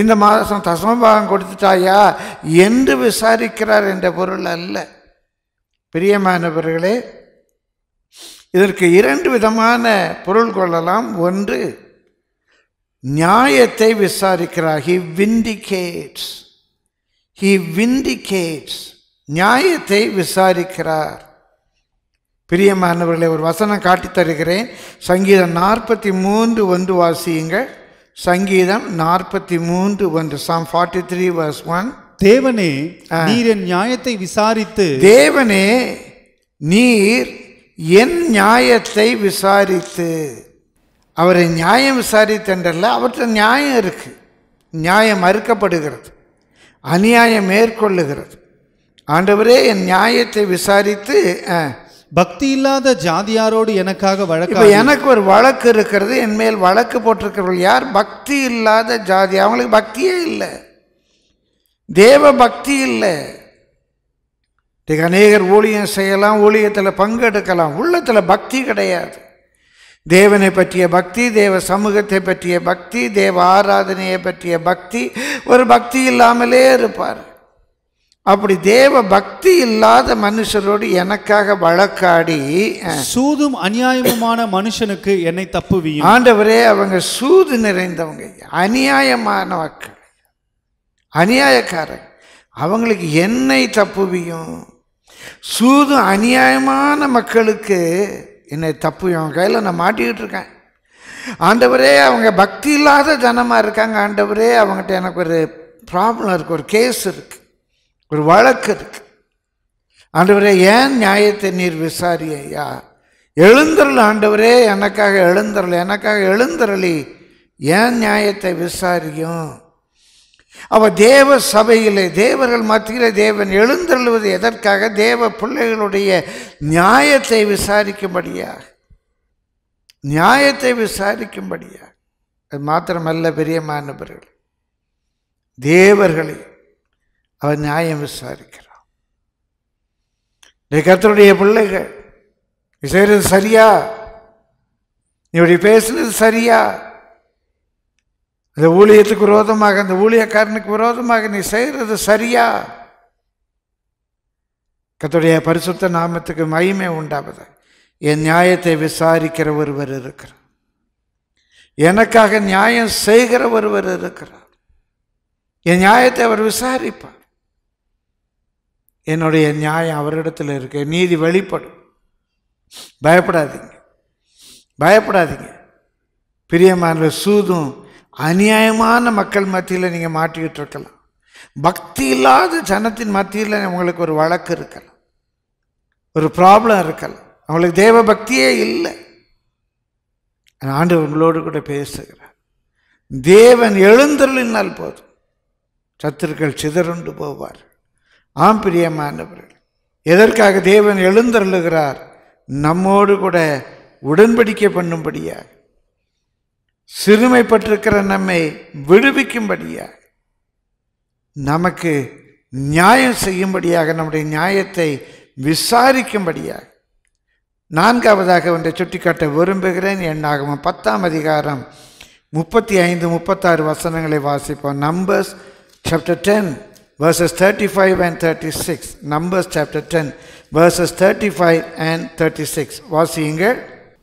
இந்த மாதம் தசமபாகம் கொடுத்துட்டாயா என்று விசாரிக்கிறார் என்ற பொருள் அல்ல பிரியமானவர்களே இதற்கு இரண்டு விதமான பொருள் கொள்ளலாம் ஒன்று நியாயத்தை விசாரிக்கிறார் he vindicates நியாயத்தை விசாரிக்கிறார் பிரியமானவர்களே ஒரு வசனம் காட்டித் தருகிறேன் சங்கீதம் 43 1 வாசியுங்கள் சங்கீதம் 43 1 Psalm 43 verse 1 தேவனே நீர் என் நியாயத்தை விசாரித்து தேவனே நீர் என் நியாயத்தை விசாரித்து அவரை நியாயம் விசாரித்தன்றல்ல அவற்ற நியாயம் இருக்கு நியாயம் மறுக்கப்படுகிறது அநியாயம் மேற்கொள்ளுகிறது ஆண்டவரே என் நியாயத்தை விசாரித்து பக்தி இல்லாத ஜாதியாரோடு எனக்காக வழக்கு எனக்கு ஒரு வழக்கு இருக்கிறது என் மேல் வழக்கு போட்டிருக்கிறவர்கள் யார் பக்தி இல்லாத ஜாதி அவங்களுக்கு பக்தியே இல்லை தேவ பக்தி இல்லை அநேகர் ஊழியம் செய்யலாம் ஊழியத்தில் பங்கெடுக்கலாம் உள்ளத்தில் பக்தி கிடையாது தேவனை பற்றிய பக்தி தேவ சமூகத்தை பற்றிய பக்தி தேவ ஆராதனையை பற்றிய பக்தி ஒரு பக்தி இல்லாமலே இருப்பார் அப்படி தேவ பக்தி இல்லாத மனுஷரோடு எனக்காக வழக்காடி சூதும் அநியாயமுமான மனுஷனுக்கு என்னை தப்புவியும் ஆண்டவரே அவங்க சூது நிறைந்தவங்க அநியாயமான மக்கள் அநியாயக்காரன் அவங்களுக்கு என்னை தப்புவியும் சூது அநியாயமான மக்களுக்கு என்னை தப்புவியும் அவங்க கையில் நான் மாட்டிக்கிட்டு இருக்கேன் ஆண்டவரே அவங்க பக்தி இல்லாத ஜனமாக இருக்காங்க ஆண்டவரே அவங்ககிட்ட எனக்கு ஒரு ப்ராப்ளம் இருக்குது ஒரு கேஸ் இருக்குது ஒரு வழக்கு இருக்கு ஆண்டவரே ஏன் நியாயத்தை நீர் விசாரியையா எழுந்தருள் ஆண்டவரே எனக்காக எழுந்தருளி ஏன் நியாயத்தை விசாரியும் அவ தேவ சபையிலே தேவர்கள் மத்தியிலே தேவன் எழுந்தருள்வது எதற்காக தேவ பிள்ளைகளுடைய நியாயத்தை விசாரிக்கும்படியாக அது மாத்திரமல்ல பிரியமானவர்கள் தேவர்களை அவர் நியாயம் விசாரிக்கிறார் கர்த்தருடைய பிள்ளைகள் நீ செய்கிறது சரியா நீ இப்படி பேசுறது சரியா அந்த ஊழியத்துக்கு விரோதமாக அந்த ஊழியக்காரனுக்கு விரோதமாக நீ செய்கிறது சரியா கர்த்தருடைய பரிசுத்த நாமத்துக்கு மகிமை உண்டாவது என் நியாயத்தை விசாரிக்கிற ஒருவர் இருக்கிறார் எனக்காக நியாயம் செய்கிற ஒருவர் இருக்கிறார் என் நியாயத்தை அவர் விசாரிப்பார் என்னுடைய நியாயம் அவரிடத்தில் இருக்கு நீதி வெளிப்படும் பயப்படாதீங்க பிரியமான சூதும் அநியாயமான மக்கள் மத்தியில் நீங்கள் மாட்டிக்கிட்டு இருக்கலாம் பக்தி இல்லாத ஜனத்தின் மத்தியில் உங்களுக்கு ஒரு வழக்கு இருக்கலாம் ஒரு ப்ராப்ளம் இருக்கலாம் அவங்களுக்கு தேவ பக்தியே இல்லை ஆண்டு உங்களோடு கூட பேசுகிறார் தேவன் எழுந்தருளினால் போதும் சத்துருக்கள் சிதறுண்டு போவார் ஆம் பிரியமானவர்கள் எதற்காக தேவன் எழுந்தருளுகிறார் நம்மோடு கூட உடன்படிக்கை பண்ணும்படியாக சிறுமைப்பட்டிருக்கிற நம்மை விடுவிக்கும்படியாக நமக்கு நியாயம் செய்யும்படியாக நம்முடைய நியாயத்தை விசாரிக்கும்படியாக நான்காவதாக ஒன்றை சுட்டிக்காட்ட விரும்புகிறேன் என்னாகும் 10 அதிகாரம் 35, 36 வசனங்களை வாசிப்போம் Numbers Chapter 10 verses 35 and 36. Numbers chapter 10 verses 35 and 36. வாசியுங்கள்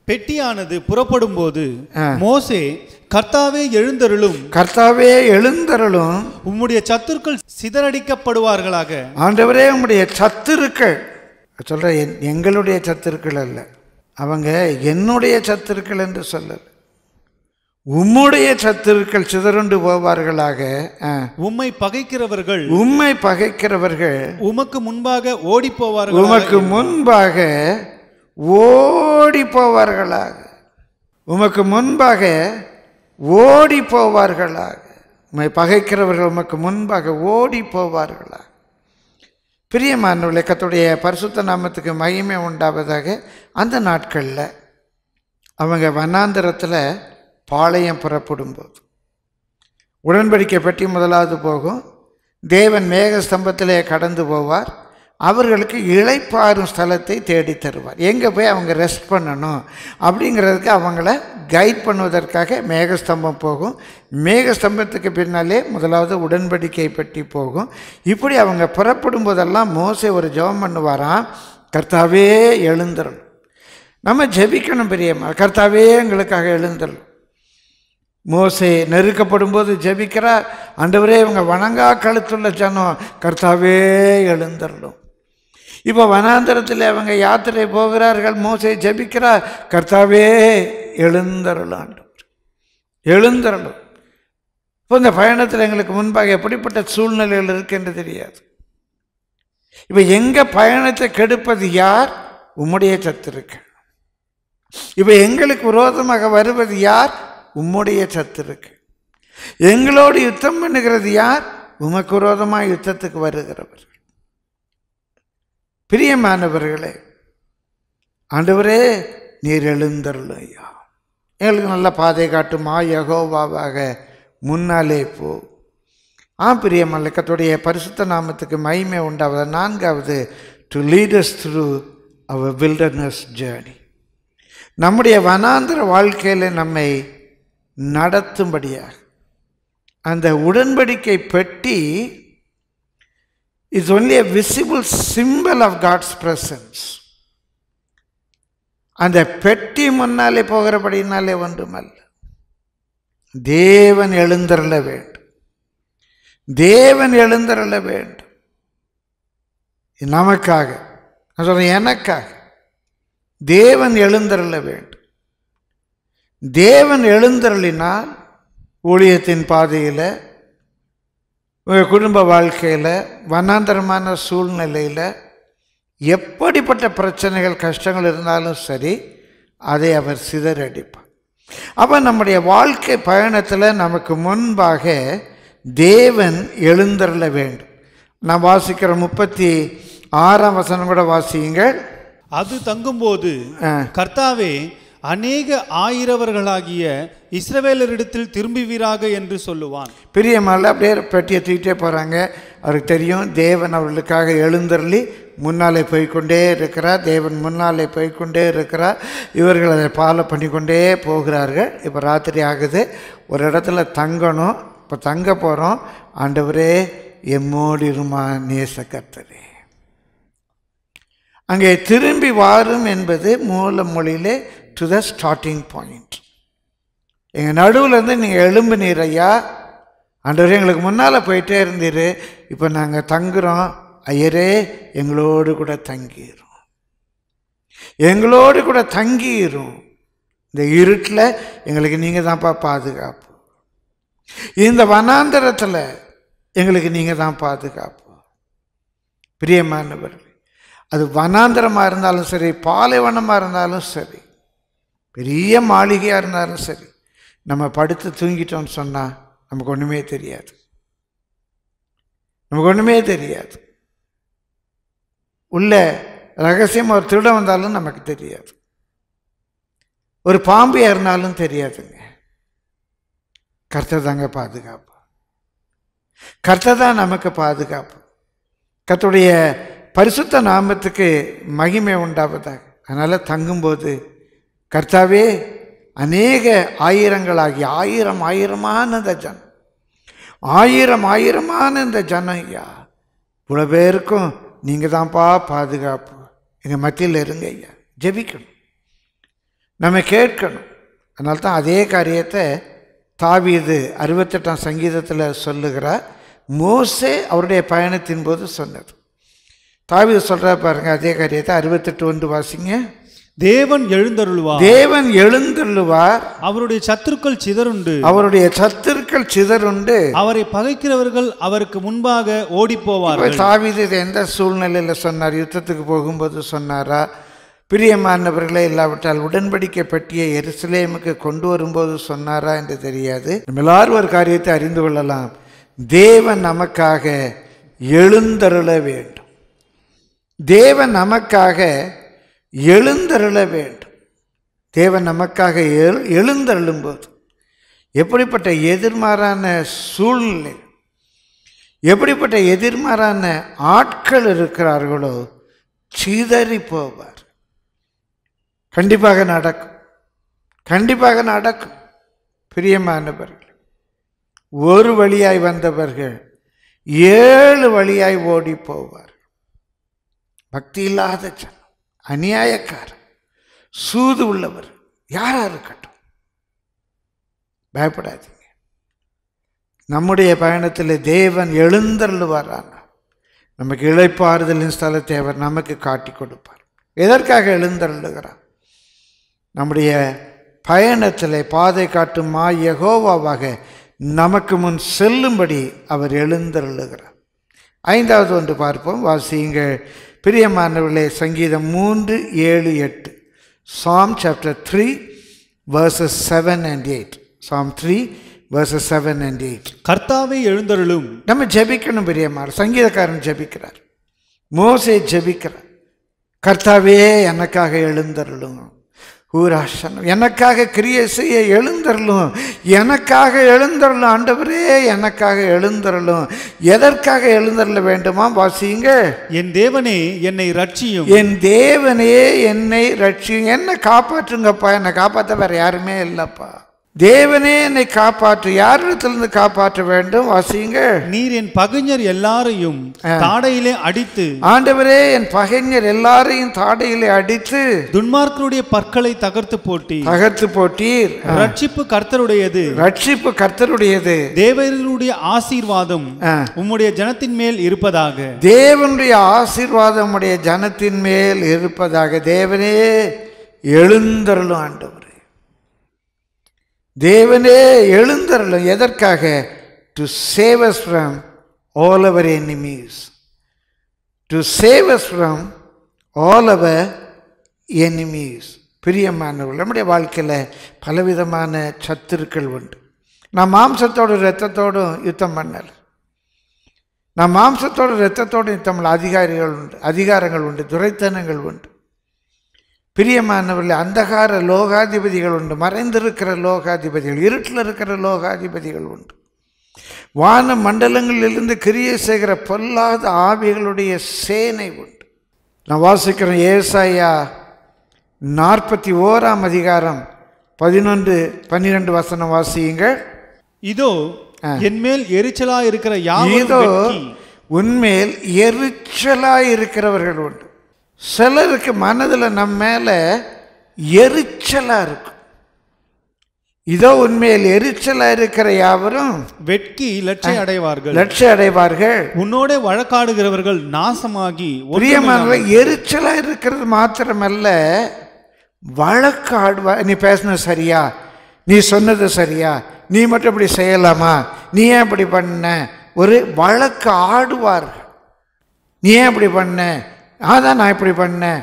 பெட்டியானது புறப்படும்போது மோசே கர்த்தாவே எழுந்தருளும் உம்முடைய சத்துருக்கள் சிதறடிக்கப்படுவார்களாக ஆண்டவரே உம்முடைய சத்துருக்கள் சொல்ற எங்களுடைய சத்துருக்கள் அல்ல அவங்க என்னுடைய சத்துருக்கள் என்று சொல்லல உம்முடைய சத்துருக்கள் சிதறுண்டு போவார்களாக உம்மை பகைக்கிறவர்கள் உமக்கு முன்பாக ஓடி போவார்களாக பிரியமானவர்களே, கர்த்தருடைய பரிசுத்த நாமத்துக்கு மகிமை உண்டாவதாக. அந்த நாட்களில் அவங்க வனாந்தரத்தில் பாளையம் புறப்படும்போது உடன்படிக்கை பெட்டி முதலாவது போகும். தேவன் மேகஸ்தம்பத்திலே கடந்து போவார். அவர்களுக்கு இளைப்பாறும் ஸ்தலத்தை தேடி தருவார். எங்கே போய் அவங்க ரெஸ்ட் பண்ணணும் அப்படிங்கிறதுக்கு அவங்கள கைட் பண்ணுவதற்காக மேகஸ்தம்பம் போகும். மேகஸ்தம்பத்துக்கு பின்னாலே முதலாவது உடன்படிக்கை பெட்டி போகும். இப்படி அவங்க புறப்படும் போதெல்லாம் மோசே ஒரு ஜெபம் பண்ணுவாராம், கர்த்தாவே எழுந்தருளும். நம்ம ஜெபிக்கணும் பிரியமா, கர்த்தாவே எங்களுக்காக எழுந்தருளும். மோசே நெருக்கப்படும் போது ஜெபிக்கிறார், ஆண்டவரே இவங்க வணங்கா கழுத்துள்ள ஜனம், கர்த்தாவே எழுந்தருளும். இப்போ வனாந்தரத்தில் அவங்க யாத்திரை போகிறார்கள். மோசே ஜெபிக்கிறார், கர்த்தாவே எழுந்தருளும் ஆண்டவர் எழுந்தருளும். இப்போ இந்த பயணத்தில் எங்களுக்கு முன்பாக எப்படிப்பட்ட சூழ்நிலைகள் இருக்கு என்று தெரியாது. இப்போ எங்கள் பயணத்தை கெடுப்பது யார்? உம்முடைய சத்துருக்கள். இப்போ எங்களுக்கு விரோதமாக வருவது யார்? உம்முடைய சத்துருக்கு. எங்களோடு யுத்தம் பண்ணுகிறது யார்? உமக்கு விரோதமாக யுத்தத்துக்கு வருகிறவர்கள். பிரியமானவர்களே, ஆண்டவரே நீர் எழுந்தருளும் ஐயா, எங்களுக்கு நல்ல பாதை காட்டுமா யெகோவாவாக, முன்னாலே போ. பிரியமான கர்த்தருடைய பரிசுத்த நாமத்துக்கு மகிமை உண்டாவது. நான்காவது, to lead us through our wilderness journey. நம்முடைய வனாந்திர வாழ்க்கையில் நம்மை நடத்தும்படியாக அந்த உடன்படிக்கை பெட்டி is only a visible symbol of God's presence. அந்த பெட்டி முன்னாலே போகிறபடினாலே ஒன்றுமல்ல, தேவன் எழுந்தருள வேண்டும், தேவன் எழுந்தருள வேண்டும். நமக்காக நான் சொல்றேன், எனக்காக தேவன் எழுந்தருள வேண்டும். தேவன் எழுந்தருளினால் ஊழியத்தின் பாதையில், உங்கள் குடும்ப வாழ்க்கையில், வனாந்தரமான சூழ்நிலையில் எப்படிப்பட்ட பிரச்சனைகள் கஷ்டங்கள் இருந்தாலும் சரி, அதை அவர் சிதறடிப்பார். அப்போ நம்முடைய வாழ்க்கை பயணத்தில் நமக்கு முன்பாக தேவன் எழுந்தருள வேண்டும். நான் வாசிக்கிற 36 வசனம் கூட வாசியுங்கள். அது தங்கும்போது கர்த்தாவே அநேக ஆயிரவர்களாகிய இஸ்ரவேலரிடத்தில் திரும்புவீராக என்று சொல்லுவான். பிரியமானவர்களே, அப்படியே பெட்டியை தூக்கிட்டே போகிறாங்க. அவருக்கு தெரியும் தேவன் அவர்களுக்காக எழுந்தருளி முன்னாலே போய்கொண்டே இருக்கிறார், தேவன் முன்னாலே போய்கொண்டே இருக்கிறார். இவர்கள் அதை பாலை பண்ணி கொண்டே போகிறார்கள். இப்போ ராத்திரி ஆகுது, ஒரு இடத்துல தங்கணும். இப்போ தங்க போகிறோம். ஆண்டவரே எம்மோடு இருமா நேசக்கர்த்தரே. அங்கே திரும்பி வாரும் என்பது மூல மொழியிலே to the starting point. எங்கள் நடுவிலேருந்து நீங்கள் எழும்புனீர் ஐயா, ஆண்டவரே எங்களுக்கு முன்னால் போயிட்டே இருந்தீர், இப்போ நாங்கள் தங்குறோம் ஐயரே, எங்களோடு கூட தங்கிடும், எங்களோடு கூட தங்கிடும். இந்த இருட்டில் எங்களுக்கு நீங்கள் தான்ப்பா பாதுகாப்பு, இந்த வனாந்தரத்தில் எங்களுக்கு நீங்கள் தான் பாதுகாப்பு. பிரியமானவர்கள், அது வனாந்தரமாக இருந்தாலும் சரி, பாலைவனமாக இருந்தாலும் சரி, பெரிய மாளிகையாக இருந்தாலும் சரி, நம்ம படுத்து தூங்கிட்டோம்னு சொன்னால் நமக்கு ஒன்றுமே தெரியாது, நமக்கு ஒன்றுமே தெரியாது. உள்ள ரகசியம் ஒரு திருடம் வந்தாலும் நமக்கு தெரியாது, ஒரு பாம்பு ஏறினாலும் தெரியாதுங்க. கர்த்தர் தாங்க பாதுகாப்பு, கர்த்தர் தான் நமக்கு பாதுகாப்பு. கர்த்தருடைய பரிசுத்த நாமத்துக்கு மகிமை உண்டாவதாக. அதனால் தங்கும்போது கர்த்தாவே அநேக ஆயிரங்களாகி ஆயிரம் ஆயிரமான இந்த ஜனம், ஆயிரம் ஆயிரமான இந்த ஜனம் ஐயா, இவ்வளோ பேருக்கும் நீங்கள் தான்ப்பா பாதுகாப்பு, எங்கள் மத்தியில் இருங்க ஐயா. ஜெபிக்கணும், நம்ம கேட்கணும். அதனால தான் அதே காரியத்தை தாவீது 68 சங்கீதத்தில் சொல்லுகிறார், மோசே அவருடைய பயணத்தின் போது சொன்னது. தாவீது சொல்கிறா பாருங்கள், அதே காரியத்தை 68:1 வாசிங்க. தேவன் எழுந்தருளுவார், தேவன் எழுந்தருளுவார், அவருடைய சத்துருக்கள் சிதறுண்டு, அவருடைய சத்துருக்கள் சிதறுண்டு, அவரை பகைக்கிறவர்கள் அவருக்கு முன்பாக ஓடி போவார்கள். தாவீது எந்த சூழ்நிலையில் சொன்னார்? யுத்தத்துக்கு போகும்போது சொன்னாரா? பிரியமானவர்களே, இல்லாவிட்டால் உடன்படிக்கை பெட்டியை எருசலேமுக்கு கொண்டு வரும்போது சொன்னாரா என்று தெரியாது. நம்ம எல்லாரும் ஒரு காரியத்தை அறிந்து கொள்ளலாம், தேவன் நமக்காக எழுந்தருள வேண்டும். தேவன் நமக்காக எழுந்தருள வேண்டும். தேவன் நமக்காக எழுந்தருளும்போது எப்படிப்பட்ட எதிர்மாறான சூழ்நிலை, எப்படிப்பட்ட எதிர்மாறான ஆட்கள் இருக்கிறார்களோ சிதறி போவார். கண்டிப்பாக நடக்கும், கண்டிப்பாக நடக்கும். பிரியமானவர்கள், ஒரு வழியாய் வந்தவர்கள் 7 வழியாய் ஓடி போவார். பக்தி இல்லாத ஜனம், அநியாயக்காரர், சூது உள்ளவர் யாரா இருக்கட்டும், பயப்படாதீங்க. நம்முடைய பயணத்தில் தேவன் எழுந்தருள்வாரானா, நமக்கு இளைப்பாறுதலின் ஸ்தலத்தை அவர் நமக்கு காட்டி கொடுப்பார். எதற்காக எழுந்தருளுகிறார்? நம்முடைய பயணத்தில் பாதை காட்டும் மா யெகோவாவாக நமக்கு முன் செல்லும்படி அவர் எழுந்தருளுகிறார். 5வது ஒன்று பார்ப்போம், வாசியுங்கள் பிரியமானவர்களே. சங்கீதம் 3:7-8, Psalm 3:7-8. Psalm 3:7-8. கர்த்தாவே எழுந்தருளும். நம்ம ஜெபிக்கணும் பிரியமான. சங்கீதக்காரன் ஜெபிக்கிறார், மோசே ஜெபிக்கிறார், கர்த்தாவே எனக்காக எழுந்தருளும், ஊராசனம் எனக்காக கிரியை செய்ய எழுந்தருளும், எனக்காக எழுந்தருளும், ஆண்டவரே எனக்காக எழுந்தருளும். எதற்காக எழுந்தருள வேண்டுமா? வாசியுங்க. என் தேவனே என்னை ரட்சியும், என் தேவனே என்னை ரட்சியும், என்னை காப்பாற்றுங்கப்பா, என்னை காப்பாற்ற வேற யாருமே இல்லைப்பா, தேவனே என்னை காப்பாற்று. யாரிடத்திலிருந்து காப்பாற்ற வேண்டும்? வாசியுங்க. நீர் என் பகைஞர் எல்லாரையும் தாடையிலே அடித்து, ஆண்டவரே என் பகைஞர் எல்லாரையும் தாடையிலே அடித்து துன்மார்க்கருடைய பற்களை தகர்த்து போட்டீர். ரட்சிப்பு கர்த்தருடையது, ரட்சிப்பு கர்த்தருடையது. தேவனுடைய ஆசீர்வாதம் உம்முடைய ஜனத்தின் மேல் இருப்பதாக. தேவனுடைய ஆசீர்வாதம் உம்முடைய ஜனத்தின் மேல் இருப்பதாக. தேவனே எழுந்தருளும். ஆண்டவர் தேவனே எழுந்தருளும். எதற்காக? To save us from all our enemies, to save us from all our enemies. பிரியமானவர்கள், நம்முடைய வாழ்க்கையில் பலவிதமான சத்துருக்கள் உண்டு. நான் மாம்சத்தோடும் இரத்தத்தோடும் யுத்தம் பண்ணலை, நான் மாம்சத்தோடும் இரத்தத்தோடும் யுத்தம் பண்ணல. அதிகாரிகள் உண்டு, அதிகாரங்கள் உண்டு, துரைத்தனங்கள் உண்டு. பிரியமானவர்கள், அந்தகார லோகாதிபதிகள் உண்டு, மறைந்திருக்கிற லோகாதிபதிகள், இருட்டில் இருக்கிற லோகாதிபதிகள் உண்டு. வான மண்டலங்களிலிருந்து கிரியை செய்கிற பொல்லாத ஆவிகளுடைய சேனை உண்டு. நான் வாசிக்கிறேன் ஏசாயா 41:11-12 வசனம் வாசியுங்கள். இதோ என்மேல் எரிச்சலாய் இருக்கிற யாவரும், இதோ உன்மேல் எரிச்சலாய் இருக்கிறவர்கள் உண்டு. சிலருக்கு மனதில் நம்ம மேலே எரிச்சலாக இருக்கும். இதோ உண்மையில் எரிச்சலாக இருக்கிற யாவரும் வெட்கி லட்சை அடைவார்கள். உன்னோட வழக்காடுகிறவர்கள் நாசமாகி. பிரியமான, எரிச்சலாக இருக்கிறது மாத்திரமல்ல, வழக்காடுவா. நீ பேசினது சரியா, நீ சொன்னது சரியா, நீ மட்டும் இப்படி செய்யலாமா, நீ ஏன் இப்படி பண்ண, ஒரு வழக்கு ஆடுவார்கள். நீ ஏன் இப்படி பண்ண, அதான் நான் இப்படி பண்ணேன்.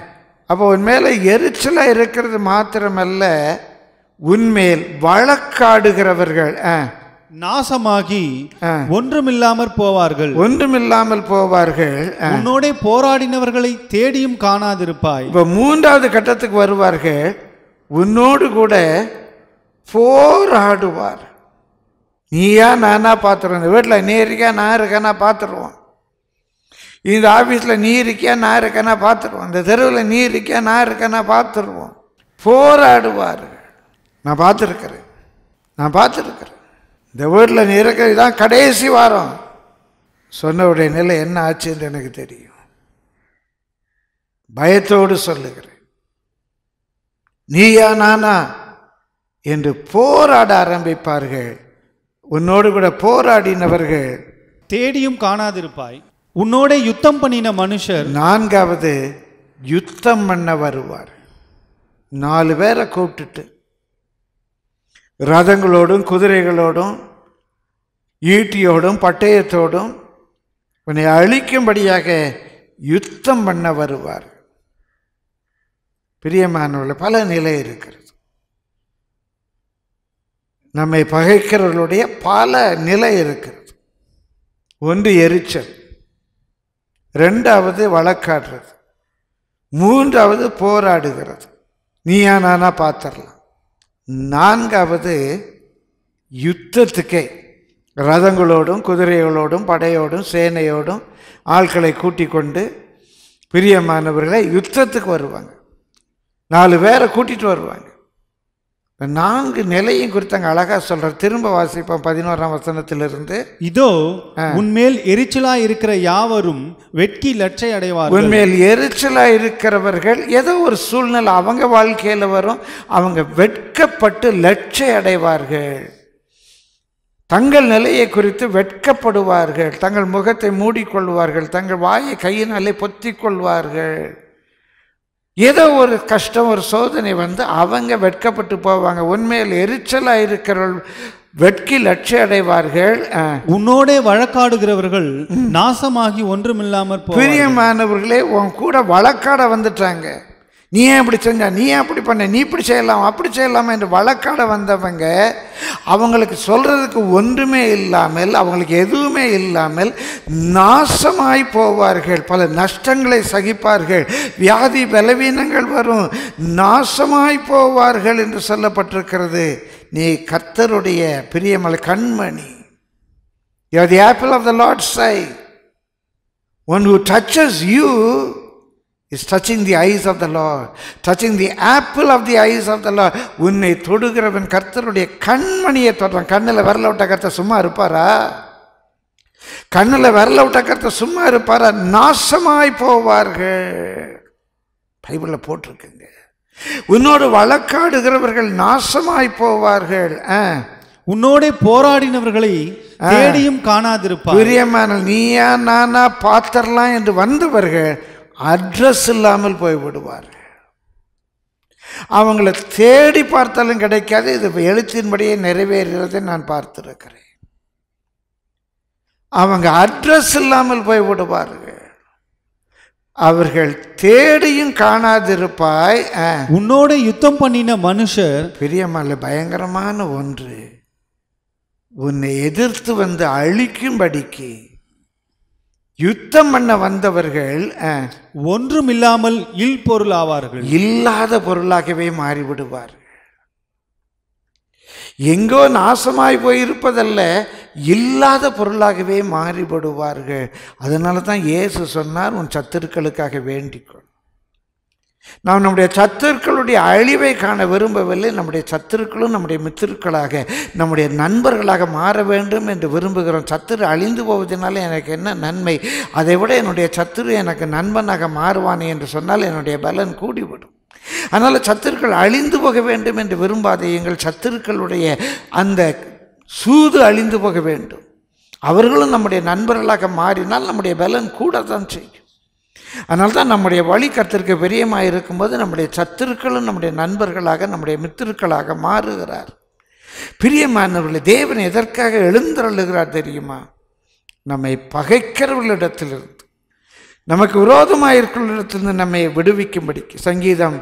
அப்போ உன்மேல் எரிச்சலாக இருக்கிறது மாத்திரமல்ல, உன்மேல் வழக்காடுகிறவர்கள் நாசமாகி ஒன்றுமில்லாமல் போவார்கள். உன்னோட போராடினவர்களை தேடியும் காணாதிருப்பாய். இப்போ 3வது கட்டத்துக்கு வருவார்கள், உன்னோடு கூட போராடுவார். நீயா நானா பார்த்துருவோம், இந்த வீட்டில் நீ இருக்கியா நான் இருக்கேன்னா பார்த்துருவோம், இந்த ஆஃபீஸில் நீ இருக்கியா நான் இருக்கேன்னா பார்த்துருவோம், இந்த தெருவில் நீ இருக்கியா நான் இருக்கேன்னா பார்த்துருவோம். போராடுவார்கள். நான் பார்த்துருக்கிறேன். இந்த வீட்டில் நீ இருக்க, இதான் கடைசி வாரம், சொன்னவுடைய நிலை என்ன ஆச்சுன்னு எனக்கு தெரியும். பயத்தோடு சொல்லுகிறேன், நீயா நானா என்று போராட ஆரம்பிப்பார்கள். உன்னோடு கூட போராடினவர்கள் தேடியும் காணாதிருப்பாய். உன்னோட யுத்தம் பண்ணின மனுஷர் 4வது யுத்தம் பண்ண வருவார். 4 பேரை கூப்பிட்டுட்டு ரதங்களோடும் குதிரைகளோடும் ஈட்டியோடும் பட்டயத்தோடும் உன்னை அழிக்கும்படியாக யுத்தம் பண்ண வருவார். பிரியமானவர்கள், பல நிலை இருக்கிறது. நம்மை பகைக்கிறவர்களுடைய பல நிலை இருக்கிறது. ஒன்று எரிச்சல், 2வது வழக்காடுறது, மூன்றாவது போராடுகிறது, நீயா நானா பார்த்துடலாம். நான்காவது யுத்தத்துக்கே ரதங்களோடும் குதிரைகளோடும் படையோடும் சேனையோடும் ஆட்களை கூட்டி கொண்டு பிரியமானவர்களை யுத்தத்துக்கு வருவாங்க, 4 பேரை கூட்டிகிட்டு வருவாங்க. நான்கு நிலையும் குறித்தாங்க அழகா சொல்ற. திரும்ப வாசிப்போம் 11ஆம் வசனத்திலிருந்து. இதோ உன்மேல் எரிச்சலாய் இருக்கிற யாவரும் வெட்கி லட்சை அடைவார். உன்மேல் எரிச்சலாய் இருக்கிறவர்கள் ஏதோ ஒரு சூழ்நிலை அவங்க வாழ்க்கையில் வரும், அவங்க வெட்கப்பட்டு லட்சை அடைவார்கள், தங்கள் நிலையை குறித்து வெட்கப்படுவார்கள், தங்கள் முகத்தை மூடிக்கொள்வார்கள், தங்கள் வாயை கையினாலே பொத்தி கொள்வார்கள். ஏதோ ஒரு கஷ்டம் ஒரு சோதனை வந்து அவங்க வெட்கப்பட்டு போவாங்க. உண்மையில் எரிச்சலாக இருக்கிறவர்கள் வெட்கி லட்சை அடைவார்கள். உன்னோட வழக்காடுகிறவர்கள் நாசமாகி ஒன்றுமில்லாமற் போவார்கள். பிரியமானவர்களே, உன் கூட வழக்காட வந்துட்டாங்க, நீ ஏன் இப்படி செஞ்சா, நீ ஏன் அப்படி பண்ண, நீ இப்படி செய்யலாம் அப்படி செய்யலாமா என்று வழக்காட வந்தவங்க அவங்களுக்கு சொல்கிறதுக்கு ஒன்றுமே இல்லாமல், அவங்களுக்கு எதுவுமே இல்லாமல் நாசமாய் போவார்கள். பல நஷ்டங்களை சகிப்பார்கள், வியாதி பலவீனங்கள் வரும், நாசமாய் போவார்கள் என்று சொல்லப்பட்டிருக்கிறது. நீ கர்த்தருடைய பிரியமான கண்மணி. You are the apple of the Lord's eye. One who touches you is touching the eyes of the Lord, touching the apple of the eyes of the Lord. உன்னை தொடுகிறவன் கர்த்தருடைய கண்மணியை தொடுறான். கண்ணில் வரல விட்ட கர்த்தர் சும்மா இருப்பாரா? கண்ணில் வரல விட்ட கர்த்தர் சும்மா இருப்பாரா? நாசமாய் போவார்கள். பைபிளில் போட்டிருக்குங்க, உன்னோடு வழக்காடுகிறவர்கள் நாசமாய் போவார்கள். உன்னோட போராடினவர்களை தேடியும் காணாதிருப்பார். பிரியமான, நீயா நானா பாத்திரலாம் என்று வந்தவர்கள் அட்ரஸ் இல்லாமல் போய்விடுவார்கள். அவங்கள தேடி பார்த்தாலும் கிடைக்காது. இது எழுத்தின்படியே நிறைவேறுகிறதை நான் பார்த்திருக்கிறேன். அவங்க அட்ரஸ் இல்லாமல் போய்விடுவார்கள், அவர்கள் தேடியும் காணாதிருப்பாய். உன்னோட யுத்தம் பண்ணின மனுஷர் பெரியமல்ல, பயங்கரமான ஒன்று, உன்னை எதிர்த்து வந்து அழிக்கும்படிக்கு யுத்தம் பண்ண வந்தவர்கள் ஒன்றும் இல்லாமல் இல் பொருள் ஆவார்கள், இல்லாத பொருளாகவே மாறிவிடுவார்கள். எங்கோ நாசமாய் போயிருப்பதல்ல, இல்லாத பொருளாகவே மாறிவிடுவார்கள். அதனால தான் இயேசு சொன்னார், உன் சத்துருக்களுக்காக வேண்டிக்கொள். நாம் நம்முடைய சத்துருக்களுடைய அழிவை காண விரும்பவில்லை. நம்முடைய சத்துருக்களும் நம்முடைய மித்திருக்களாக, நம்முடைய நண்பர்களாக மாற வேண்டும் என்று விரும்புகிறோம். சத்துரு அழிந்து போவதனால எனக்கு என்ன நன்மை, அதை விட என்னுடைய சத்துரு எனக்கு நண்பனாக மாறுவானே என்று சொன்னால் என்னுடைய பலன் கூடிவிடும். அதனால் சத்துருக்கள் அழிந்து போக வேண்டும் என்று விரும்பாதே. எங்கள் சத்துருக்களுடைய அந்த சூது அழிந்து போக வேண்டும். அவர்களும் நம்முடைய நண்பர்களாக மாறினால் நம்முடைய பலன் கூட தான் செய்யும். அதனால தான் நம்முடைய வழி கர்த்தருக்கு பெரியமாக இருக்கும்போது நம்முடைய சத்துருக்களும் நம்முடைய நண்பர்களாக நம்முடைய மித்திருக்களாக மாறுகிறார். பிரியமானவர்களை, தேவன் எதற்காக எழுந்தருளுகிறார் தெரியுமா? நம்மை பகைக்கிறவர்களிடத்திலிருந்து, நமக்கு விரோதமாக இருக்கிறவர்களிடத்திலிருந்து நம்மை விடுவிக்கும்படிக்கு. சங்கீதம்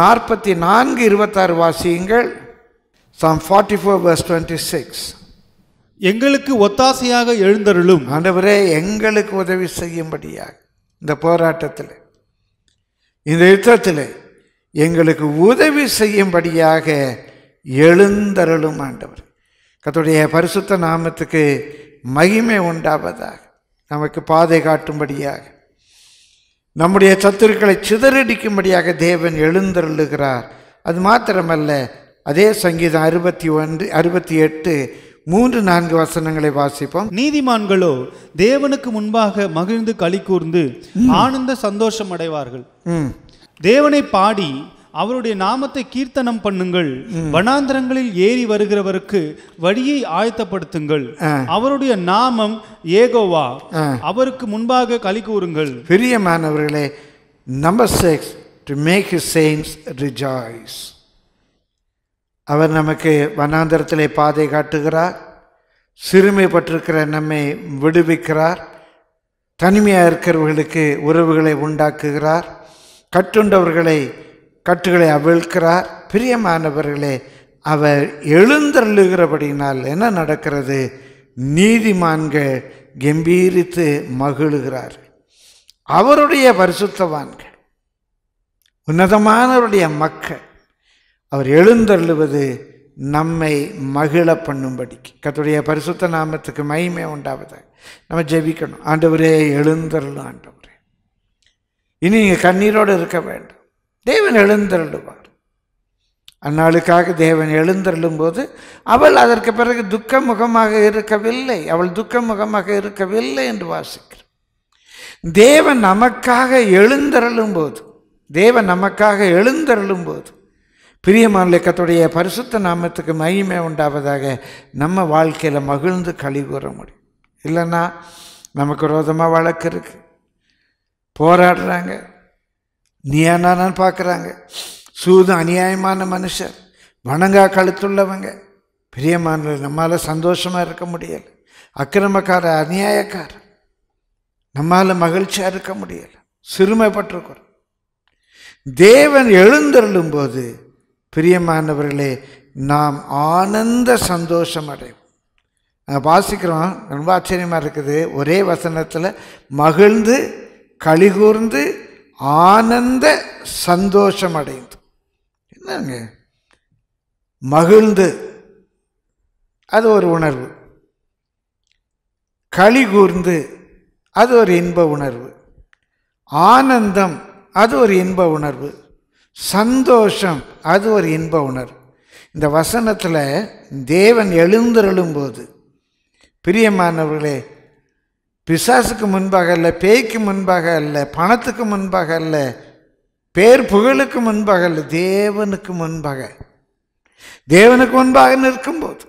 44:26 வாசியுங்கள். Psalm 44:26. எங்களுக்கு ஒத்தாசையாக எழுந்தருளும் ஆண்டவரே, எங்களுக்கு உதவி செய்யும்படியாக இந்த போராட்டத்தில், இந்த யுத்தத்தில் எங்களுக்கு உதவி செய்யும்படியாக எழுந்தருளும் ஆண்டவர். கர்த்தருடைய பரிசுத்த நாமத்துக்கு மகிமை உண்டாவதாக. நமக்கு பாதை காட்டும்படியாக, நம்முடைய சத்துருக்களை சிதறடிக்கும்படியாக தேவன் எழுந்தருளுகிறார். அது மாத்திரமல்ல, அதே சங்கீதம் 61:68 3-4 வசனங்களை வாசிப்போம். நீதிமான்களோ தேவனுக்கு முன்பாக மகிழ்ந்து களி கூர்ந்து ஆனந்த சந்தோஷம் அடைவார்கள். தேவனை பாடி அவருடைய நாமத்தை கீர்த்தனம் பண்ணுங்கள். வனாந்திரங்களில் ஏறி வருகிறவருக்கு வழியை ஆயத்தப்படுத்துங்கள். அவருடைய நாமம் ஏகோவா, அவருக்கு முன்பாக களி கூறுங்கள். பிரியமானவர்களே, number 6, to make his saints rejoice. அவர் நமக்கு வனாந்தரத்திலே பாதை காட்டுகிறார், சிறுமைப்பட்டிருக்கிற நம்மை விடுவிக்கிறார், தனிமையாக இருக்கிறவர்களுக்கு உறவுகளை உண்டாக்குகிறார், கட்டுண்டவர்களை கட்டுகளை அவிழ்க்கிறார். பிரியமானவர்களே, அவர் எழுந்தருளுகிறபடினால் என்ன நடக்கிறது? நீதிமான்கள் கம்பீரித்து மகிழுகிறார். அவருடைய பரிசுத்தவான்கள் உன்னதமானவருடைய மக்கள் அவர் எழுந்தருளுவது நம்மை மகிழ பண்ணும்படிக்கு கர்த்தருடைய பரிசுத்த நாமத்துக்கு மகிமை உண்டாவதாக. நம்ம ஜெபிக்கணும், ஆண்டவரே எழுந்தருளும் ஆண்டவரே. இனி நீங்கள் கண்ணீரோடு இருக்க வேண்டும், தேவன் எழுந்தருளுவார். அந்நாளுக்காக தேவன் எழுந்தருளும் போது அவள் அதற்கு பிறகு துக்க முகமாக இருக்கவில்லை, அவள் துக்க முகமாக இருக்கவில்லை என்று வாசிக்கிறார். தேவன் நமக்காக எழுந்தருளும் போது, தேவன் நமக்காக எழுந்தருளும் போது பிரியமான கர்த்தருடைய பரிசுத்த நாமத்துக்கு மகிமை உண்டாவதாக. நம்ம வாழ்க்கையில் மகிழ்ந்து களி கூற முடியும். இல்லைன்னா நமக்கு விரோதமாக வழக்கு இருக்கு, போராடுறாங்க, நீயானான்னு பார்க்குறாங்க, சூது அநியாயமான மனுஷர், வணங்கா கழுத்துள்ளவங்க. பிரியமான நம்மளால் சந்தோஷமாக இருக்க முடியலை, அக்கிரமக்கார அநியாயக்காரர் நம்மால் மகிழ்ச்சியாக இருக்க முடியலை, சிறுமைப்பட்டிருக்கிறோம். தேவன் எழுந்தருளும் போது பிரியமானவர்களே நாம் ஆனந்த சந்தோஷம் அடைவோம். வாசிக்கிறோம், ரொம்ப ஆச்சரியமாக இருக்குது. ஒரே வசனத்தில் மகிழ்ந்து களி கூர்ந்து ஆனந்த சந்தோஷம் அடைந்து, என்னங்க மகிழ்ந்து அது ஒரு உணர்வு, களி கூர்ந்து அது ஒரு இன்ப உணர்வு, ஆனந்தம் அது ஒரு இன்ப உணர்வு, சந்தோஷம் அது ஒரு இன்ப உணர்வு. இந்த வசனத்தில் தேவன் எழுந்தருளும் போது பிரியமானவர்களே பிசாசுக்கு முன்பாக அல்ல, பேய்க்கு முன்பாக அல்ல, பணத்துக்கு முன்பாக அல்ல, பேர் புகழுக்கு முன்பாக அல்ல, தேவனுக்கு முன்பாக, தேவனுக்கு முன்பாக நிற்கும்போது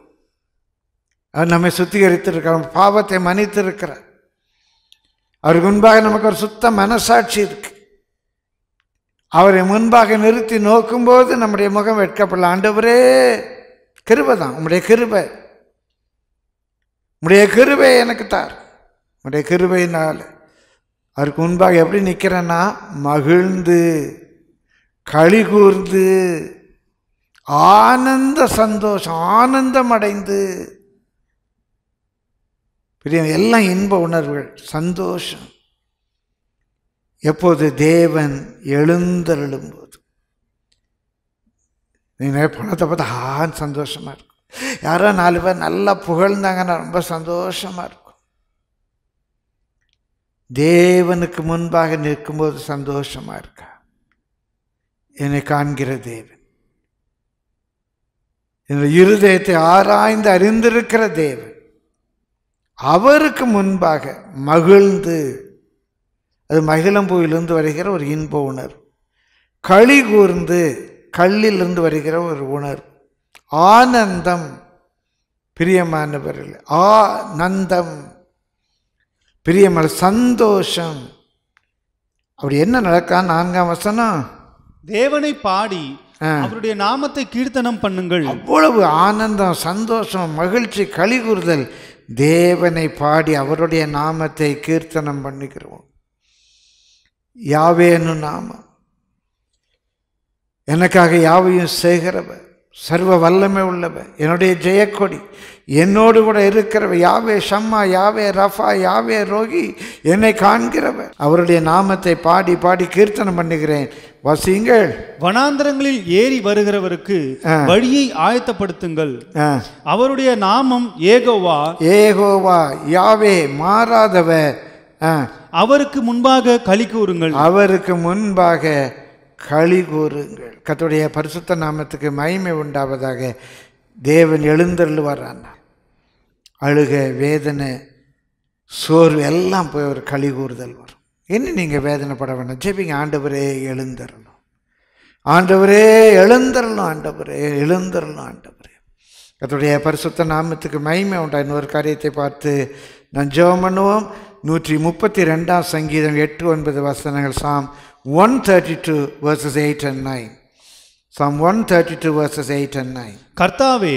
அவர் நம்மை சுத்திகரித்திருக்கிறார், பாவத்தை மன்னித்திருக்கிறார். அவருக்கு முன்பாக நமக்கு ஒரு சுத்த மனசாட்சி இருக்கு. அவரை முன்பாக நிறுத்தி நோக்கும்போது நம்முடைய முகம் வெட்கப்படல. ஆண்டவரே கிருபை தான், உம்முடைய கிருபை, உம்முடைய கிருபை எனக்கு தார். உம்முடைய கிருபையினால் அவருக்கு முன்பாக எப்படி நிற்கிறேன்னா மகிழ்ந்து களி கூர்ந்து ஆனந்த சந்தோஷம், ஆனந்தம் அடைந்து. எல்லாம் இன்ப உணர்வுகள், சந்தோஷம். எப்போது தேவன் எழுந்தருளும் போது நிறைய பணத்தை பார்த்து ஆன் சந்தோஷமாக இருக்கும். யாரோ 4 பேர் நல்லா புகழ்ந்தாங்கன்னா ரொம்ப சந்தோஷமாக இருக்கும். தேவனுக்கு முன்பாக நிற்கும்போது சந்தோஷமாக இருக்கா? என்னை காண்கிற தேவன், என்னுடைய இருதயத்தை ஆராய்ந்து அறிந்திருக்கிற தேவன், அவருக்கு முன்பாக மகிழ்ந்து, அது மகிழம்பூவிலிருந்து வருகிற ஒரு இன்ப உணர்வு, களி கூர்ந்து கல்லிலிருந்து வருகிற ஒரு உணர்வு, ஆனந்தம். பிரியமானவர்கள் ஆனந்தம், பிரியமான சந்தோஷம். அப்படி என்ன நடக்கா? 4ஆம் வசனம் தேவனை பாடி அவருடைய நாமத்தை கீர்த்தனம் பண்ணுங்கள். அவ்வளவு ஆனந்தம், சந்தோஷம், மகிழ்ச்சி, களி கூர்தல். தேவனை பாடி அவருடைய நாமத்தை கீர்த்தனம் பண்ணுகிறோம். யாவேனு நாமம், எனக்காக யாவையும் செய்கிறவ, சர்வ வல்லமை உள்ளவ, என்னுடைய ஜெயக்கொடி, என்னோடு கூட இருக்கிறவ, யாவே ஷம்மா, யாவே ரஃபா, யாவே ரோகி, என்னை காண்கிறவ. அவருடைய நாமத்தை பாடி பாடி கீர்த்தனம் பண்ணுகிறேன். வசியுங்கள். வனாந்தரங்களில் ஏறி வருகிறவருக்கு வழியை ஆயத்தப்படுத்துங்கள். அவருடைய நாமம் ஏகோவா, ஏகோவா யாவே மாறாதவ. அவருக்கு முன்பாக களி கூறுங்கள், அவருக்கு முன்பாக களி கூறுங்கள். கர்த்தருடைய பரிசுத்த நாமத்துக்கு மகிமை உண்டாவதாக. தேவன் எழுந்தருள்வார். அழுக, வேதனை, சோர்வு எல்லாம் போய் ஒரு களி கூறுதல் வரும். இன்னும் நீங்கள் வேதனைப்பட வேண்டாம். ஜெபிங்க, ஆண்டவரே எழுந்தருளும், ஆண்டவரே எழுந்தருளும், ஆண்டவரே எழுந்தருளும், ஆண்டவரே. கர்த்தருடைய பரிசுத்த நாமத்துக்கு மகிமை உண்டாக. இன்னொரு காரியத்தை பார்த்து நான் ஜெபம் பண்ணுவோம். 132ஆம் சங்கீதம் 8-9 வசனங்கள். Psalm 132 verses 8 and 9. Psalm 132 verses 8 and 9. கர்த்தாவே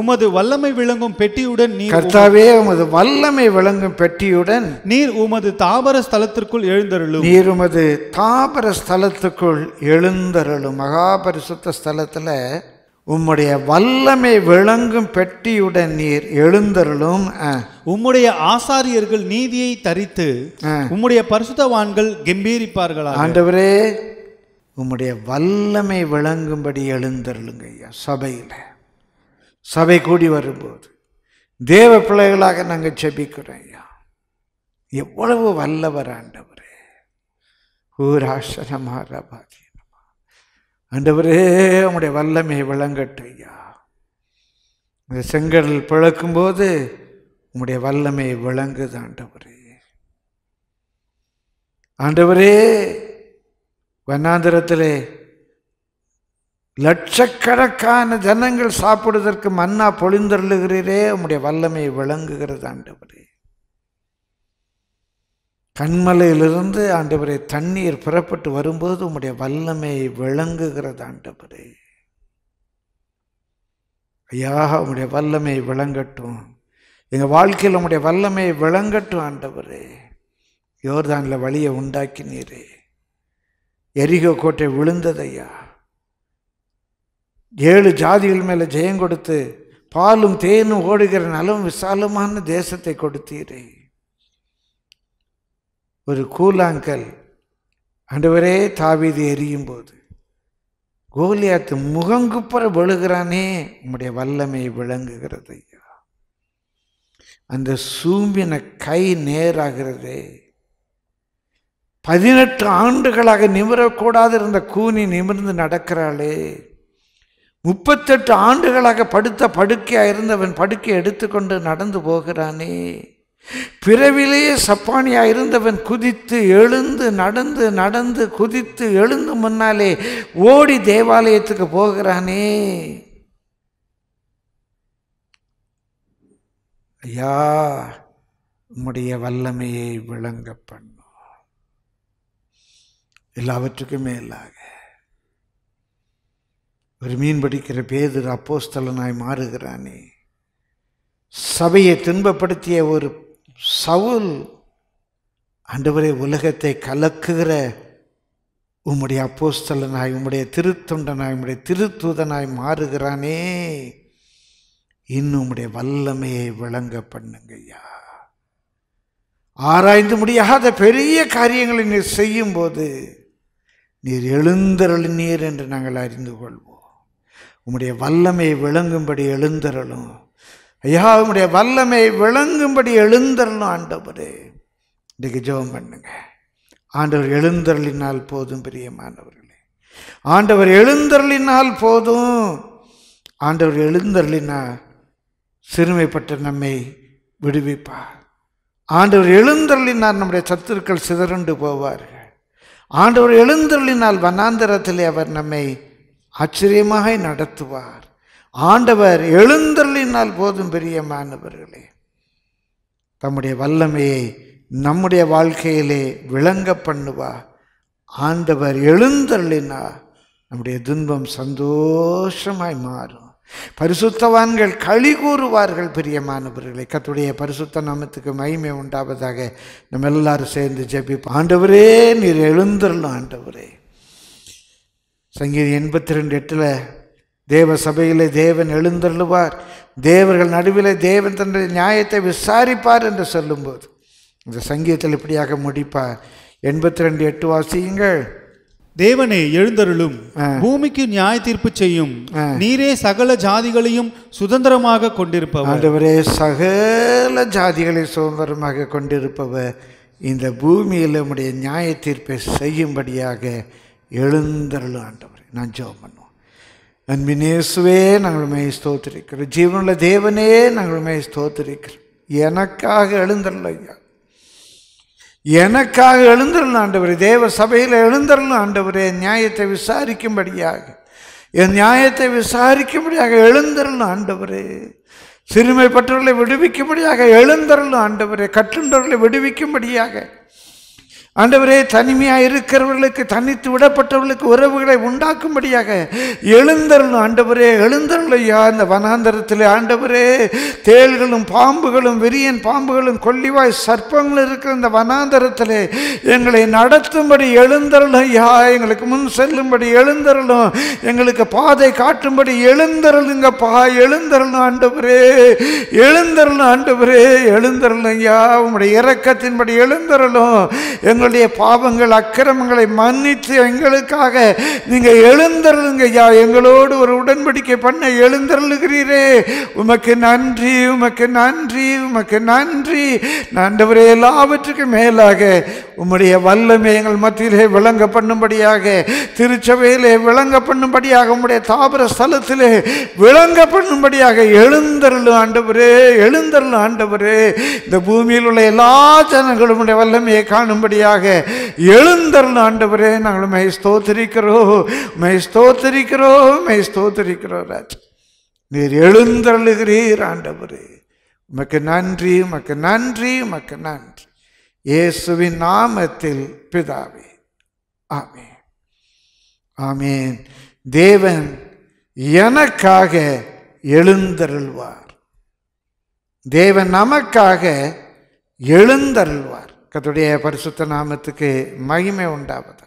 உமது வல்லமை விளங்கும் பெட்டியுடன் நீர், கர்த்தாவே உமது வல்லமை விளங்கும் பெட்டியுடன் நீர் உமது தாபர ஸ்தலத்திற்குள் எழுந்தருளும், நீர் உமது தாபர ஸ்தலத்துக்குள் எழுந்தருளும். மகாபரிசுத்த ஸ்தலத்தில் உம்முடைய வல்லமை விளங்கும் பெட்டியுடன் நீர் எழுந்தருளும். உம்முடைய ஆசாரியர்கள் நீதியை தரித்து உம்முடைய பரிசுத்தவான்கள் கெம்பீரிப்பார்களா? ஆண்டவரே உம்முடைய வல்லமை விளங்கும்படி எழுந்தருளுங்க ஐயா. சபையில் சபை கூடி வரும்போது தேவ பிள்ளைகளாக நாங்கள் செபிக்கிறோம் ஐயா. எவ்வளவு வல்லவர் ஆண்டவரே. ஊராசனமாக பாக்கியமா ஆண்டவரே, உம்முடைய வல்லமை விளங்கட்டு ஐயா. இந்த செங்கடல் பிளக்கும்போது உம்முடைய வல்லமை விளங்குது ஆண்டவரே. ஆண்டவரே, வனாந்திரத்திலே லட்சக்கணக்கான ஜனங்கள் சாப்பிடுவதற்கு மன்னா பொழிந்தருளுகிறீரே, உம்முடைய வல்லமை விளங்குகிறது ஆண்டவரே. கண்மலையிலிருந்து ஆண்டவரே தண்ணீர் புறப்பட்டு வரும்போது உம்முடைய வல்லமை விளங்குகிறது ஆண்டவரே. ஐயா, உம்முடைய வல்லமை விளங்கட்டும் எங்கள் வாழ்க்கையில், உம்முடைய வல்லமை விளங்கட்டும் ஆண்டவரே. யோர்தானில் வழியை உண்டாக்கினீரே, எரிகோ கோட்டை விழுந்ததையா, 7 ஜாதிகள் மேலே ஜெயம் கொடுத்து பாலும் தேனும் ஓடுகிற நலம் விசாலமான தேசத்தை கொடுத்தீரே. ஒரு கூலாங்கல் ஆண்டவரே தாவீது எரியும் போது கோலியாத்து முகங்குப்புற விழுகிறானே, உம்முடைய வல்லமை விளங்குகிறது ஐயா. அந்த சூம்பின கை நேராகிறதே, 18 ஆண்டுகளாக நிமிரக்கூடாது இருந்த கூனி நிமிர்ந்து நடக்கிறாளே, 38 ஆண்டுகளாக படுத்த படுக்கையாயிருந்தவன் படுக்கை எடுத்துக்கொண்டு நடந்து போகிறானே, பிறவிலேயே சப்பானியாயிருந்தவன் குதித்து எழுந்து நடந்து நடந்து குதித்து எழுந்து முன்னாலே ஓடி தேவாலயத்துக்கு போகிறானே ஐயா. உம்முடைய வல்லமையை விளங்க பண்ணும். எல்லாவற்றுக்கும் மேலாக ஒரு மீன் பிடிக்கிற பேதுரு அப்போஸ்தலனாய் மாறுகிறானே, சபையை துன்பப்படுத்திய ஒரு சவுல் ஆண்டவரே உலகத்தை கலக்குகிற உம்முடைய அப்போஸ்தலனாய் உம்முடைய திருத்தொண்டனாய் உம்முடைய திருத்தூதனாய் மாறுகிறானே, இன்னும் உம்முடைய வல்லமையை விளங்க பண்ணுங்கய்யா. ஆராய்ந்து முடியாத பெரிய காரியங்களை நீர் செய்யும்போது நீர் எழுந்தருளினீர் என்று நாங்கள் அறிந்து கொள்வோம். உம்முடைய வல்லமை விளங்கும்படி எழுந்தருளும் ஐயா. உம்முடைய வல்லமை விளங்கும்படி எழுந்தருளும் ஆண்டவரே. இன்றைக்கு ஜெபம் பண்ணுங்க. ஆண்டவர் எழுந்தருளினால் போதும் பிரியமானவர்களே. ஆண்டவர் எழுந்தருளினால் போதும். ஆண்டவர் எழுந்தருளினா சிறுமைப்பட்டு நம்மை விடுவிப்பார். ஆண்டவர் எழுந்தருளினால் நம்முடைய சத்துருக்கள் சிதறண்டு போவார்கள். ஆண்டவர் எழுந்தருளினால் வனாந்தரத்திலே அவர் நம்மை ஆச்சரியமாக நடத்துவார். ஆண்டவர் எழுந்தருளினால் போதும் பிரியமானவர்களே. தம்முடைய வல்லமையை நம்முடைய வாழ்க்கையிலே விளங்க பண்ணுவார். ஆண்டவர் எழுந்தருளினால் நம்முடைய துன்பம் சந்தோஷமாய் மாறும். பரிசுத்தவான்கள் களி கூறுவார்கள் பிரியமானவர்களை. கர்த்தருடைய பரிசுத்த நாமத்துக்கு மகிமை உண்டாவதாக. நம்ம எல்லாரும் சேர்ந்து ஜெபிப்போம். ஆண்டவரே நீர் எழுந்தருளும் ஆண்டவரே. சங்கீதம் 82:8 தேவ சபையிலே தேவன் எழுந்தருளுவார், தேவர்கள் நடுவிலே தேவன் தன்னுடைய நியாயத்தை விசாரிப்பார் என்று சொல்லும்போது இந்த சங்கீதத்தில் இப்படியாக முடிப்பார். 82:8 வாசியுங்கள். தேவனே எழுந்தருளும், பூமிக்கு நியாய தீர்ப்பு செய்யும், நீரே சகல ஜாதிகளையும் சுதந்திரமாக கொண்டிருப்பவர். ஆண்டவரே, சகல ஜாதிகளை சுதந்திரமாக கொண்டிருப்பவர், இந்த பூமியில் உம்முடைய நியாய தீர்ப்பை செய்யும்படியாக எழுந்தருளும் ஆண்டவரே. நான் ஜெபம் பண்ணுவோம். அன்பினேசுவே, நாங்களுமே ஸ்தோத்திரிக்கிறோம். ஜீவனுள்ள தேவனே, நாங்களுமே ஸ்தோத்திரிக்கிறோம். எனக்காக எழுந்தருளும் ஐயா. எனக்காக எழுந்தருளும் ஆண்டவரே. தேவ சபையில் எழுந்தருளும் ஆண்டவரே. நியாயத்தை விசாரிக்கும்படியாக, என் நியாயத்தை விசாரிக்கும்படியாக எழுந்தருளும் ஆண்டவரே. சிறுமைப்பட்டவர்களை விடுவிக்கும்படியாக எழுந்தருளும் ஆண்டவரே. கட்டுண்டவர்களை விடுவிக்கும்படியாக ஆண்டவரே. தனிமையாக இருக்கிறவர்களுக்கு, தனித்து விடப்பட்டவர்களுக்கு உறவுகளை உண்டாக்கும்படியாக எழுந்தருளும் ஆண்டவரே. எழுந்தருளையா இந்த வனாந்தரத்தில் ஆண்டவரே. தேள்களும் பாம்புகளும் விரியன் பாம்புகளும் கொல்லிவாய் சர்ப்பங்கள் இருக்கிற இந்த வனாந்தரத்தில் எங்களை நடத்தும்படி எழுந்தருளையா. எங்களுக்கு முன் செல்லும்படி எழுந்தருளும். எங்களுக்கு பாதை காட்டும்படி எழுந்தருளுங்கப்பா. எழுந்தருளும் ஆண்டவரே. எழுந்தருளும் ஆண்டவரே. எழுந்தருளையா. உங்களுடைய இரக்கத்தின்படி எழுந்தருளும். எங்கள் எங்களுடைய பாவங்கள் அக்கிரமங்களை மன்னித்து எங்களுக்காக நீங்கள் எழுந்தருளுங்கய்யா, எங்களோடு ஒரு உடன்படிக்கை பண்ண எழுந்தருளுகிறீரே. உமக்கு நன்றி, உமக்கு நன்றி, உமக்கு நன்றி. ஆண்டவரே, எல்லாவற்றுக்கும் மேலாக உம்முடைய வல்லமை எங்கள் மத்தியிலே விளங்க பண்ணும்படியாக, திருச்சபையிலே விளங்க பண்ணும்படியாக, உம்முடைய தாபர ஸ்தலத்திலே விளங்க பண்ணும்படியாக எழுந்தருளும் ஆண்டவரே, எழுந்தருளும் ஆண்டவரே. இந்த பூமியில் உள்ள எல்லா ஜனங்களும் உடைய வல்லமையை காணும்படியாக எழுந்தருளும் ஆண்டவரே. நாங்கள் மை ஸ்தோத்திரிக்கிறோம், மை ஸ்தோத்திரிக்கிறோம், மை ஸ்தோத்திரிக்கிறோம் ராஜா. நீர் எழுந்தருளுகிறீர் ஆண்டவரே. உமக்கு நன்றி, உமக்கு நன்றி, உமக்கு நன்றி. இயேசுவின் நாமத்தில் பிதாவே, ஆமென், ஆமென். தேவன் எனக்காக எழுந்தருள்வார், தேவன் நமக்காக எழுந்தருள்வார். கர்த்தருடைய பரிசுத்த நாமத்துக்கு மகிமை உண்டாவது.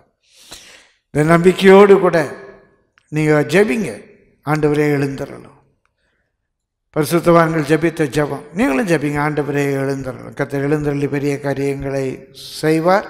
இந்த நம்பிக்கையோடு கூட நீங்கள் ஜெபிங்க, ஆண்டவரே எழுந்தருளும். பரிசுத்தவான்கள் ஜபித்த ஜபம், நீங்களும் ஜபிங்க, ஆண்டவரே எழுந்தருளும். கர்த்தர் எழுந்தருளி பெரிய காரியங்களை செய்வார்.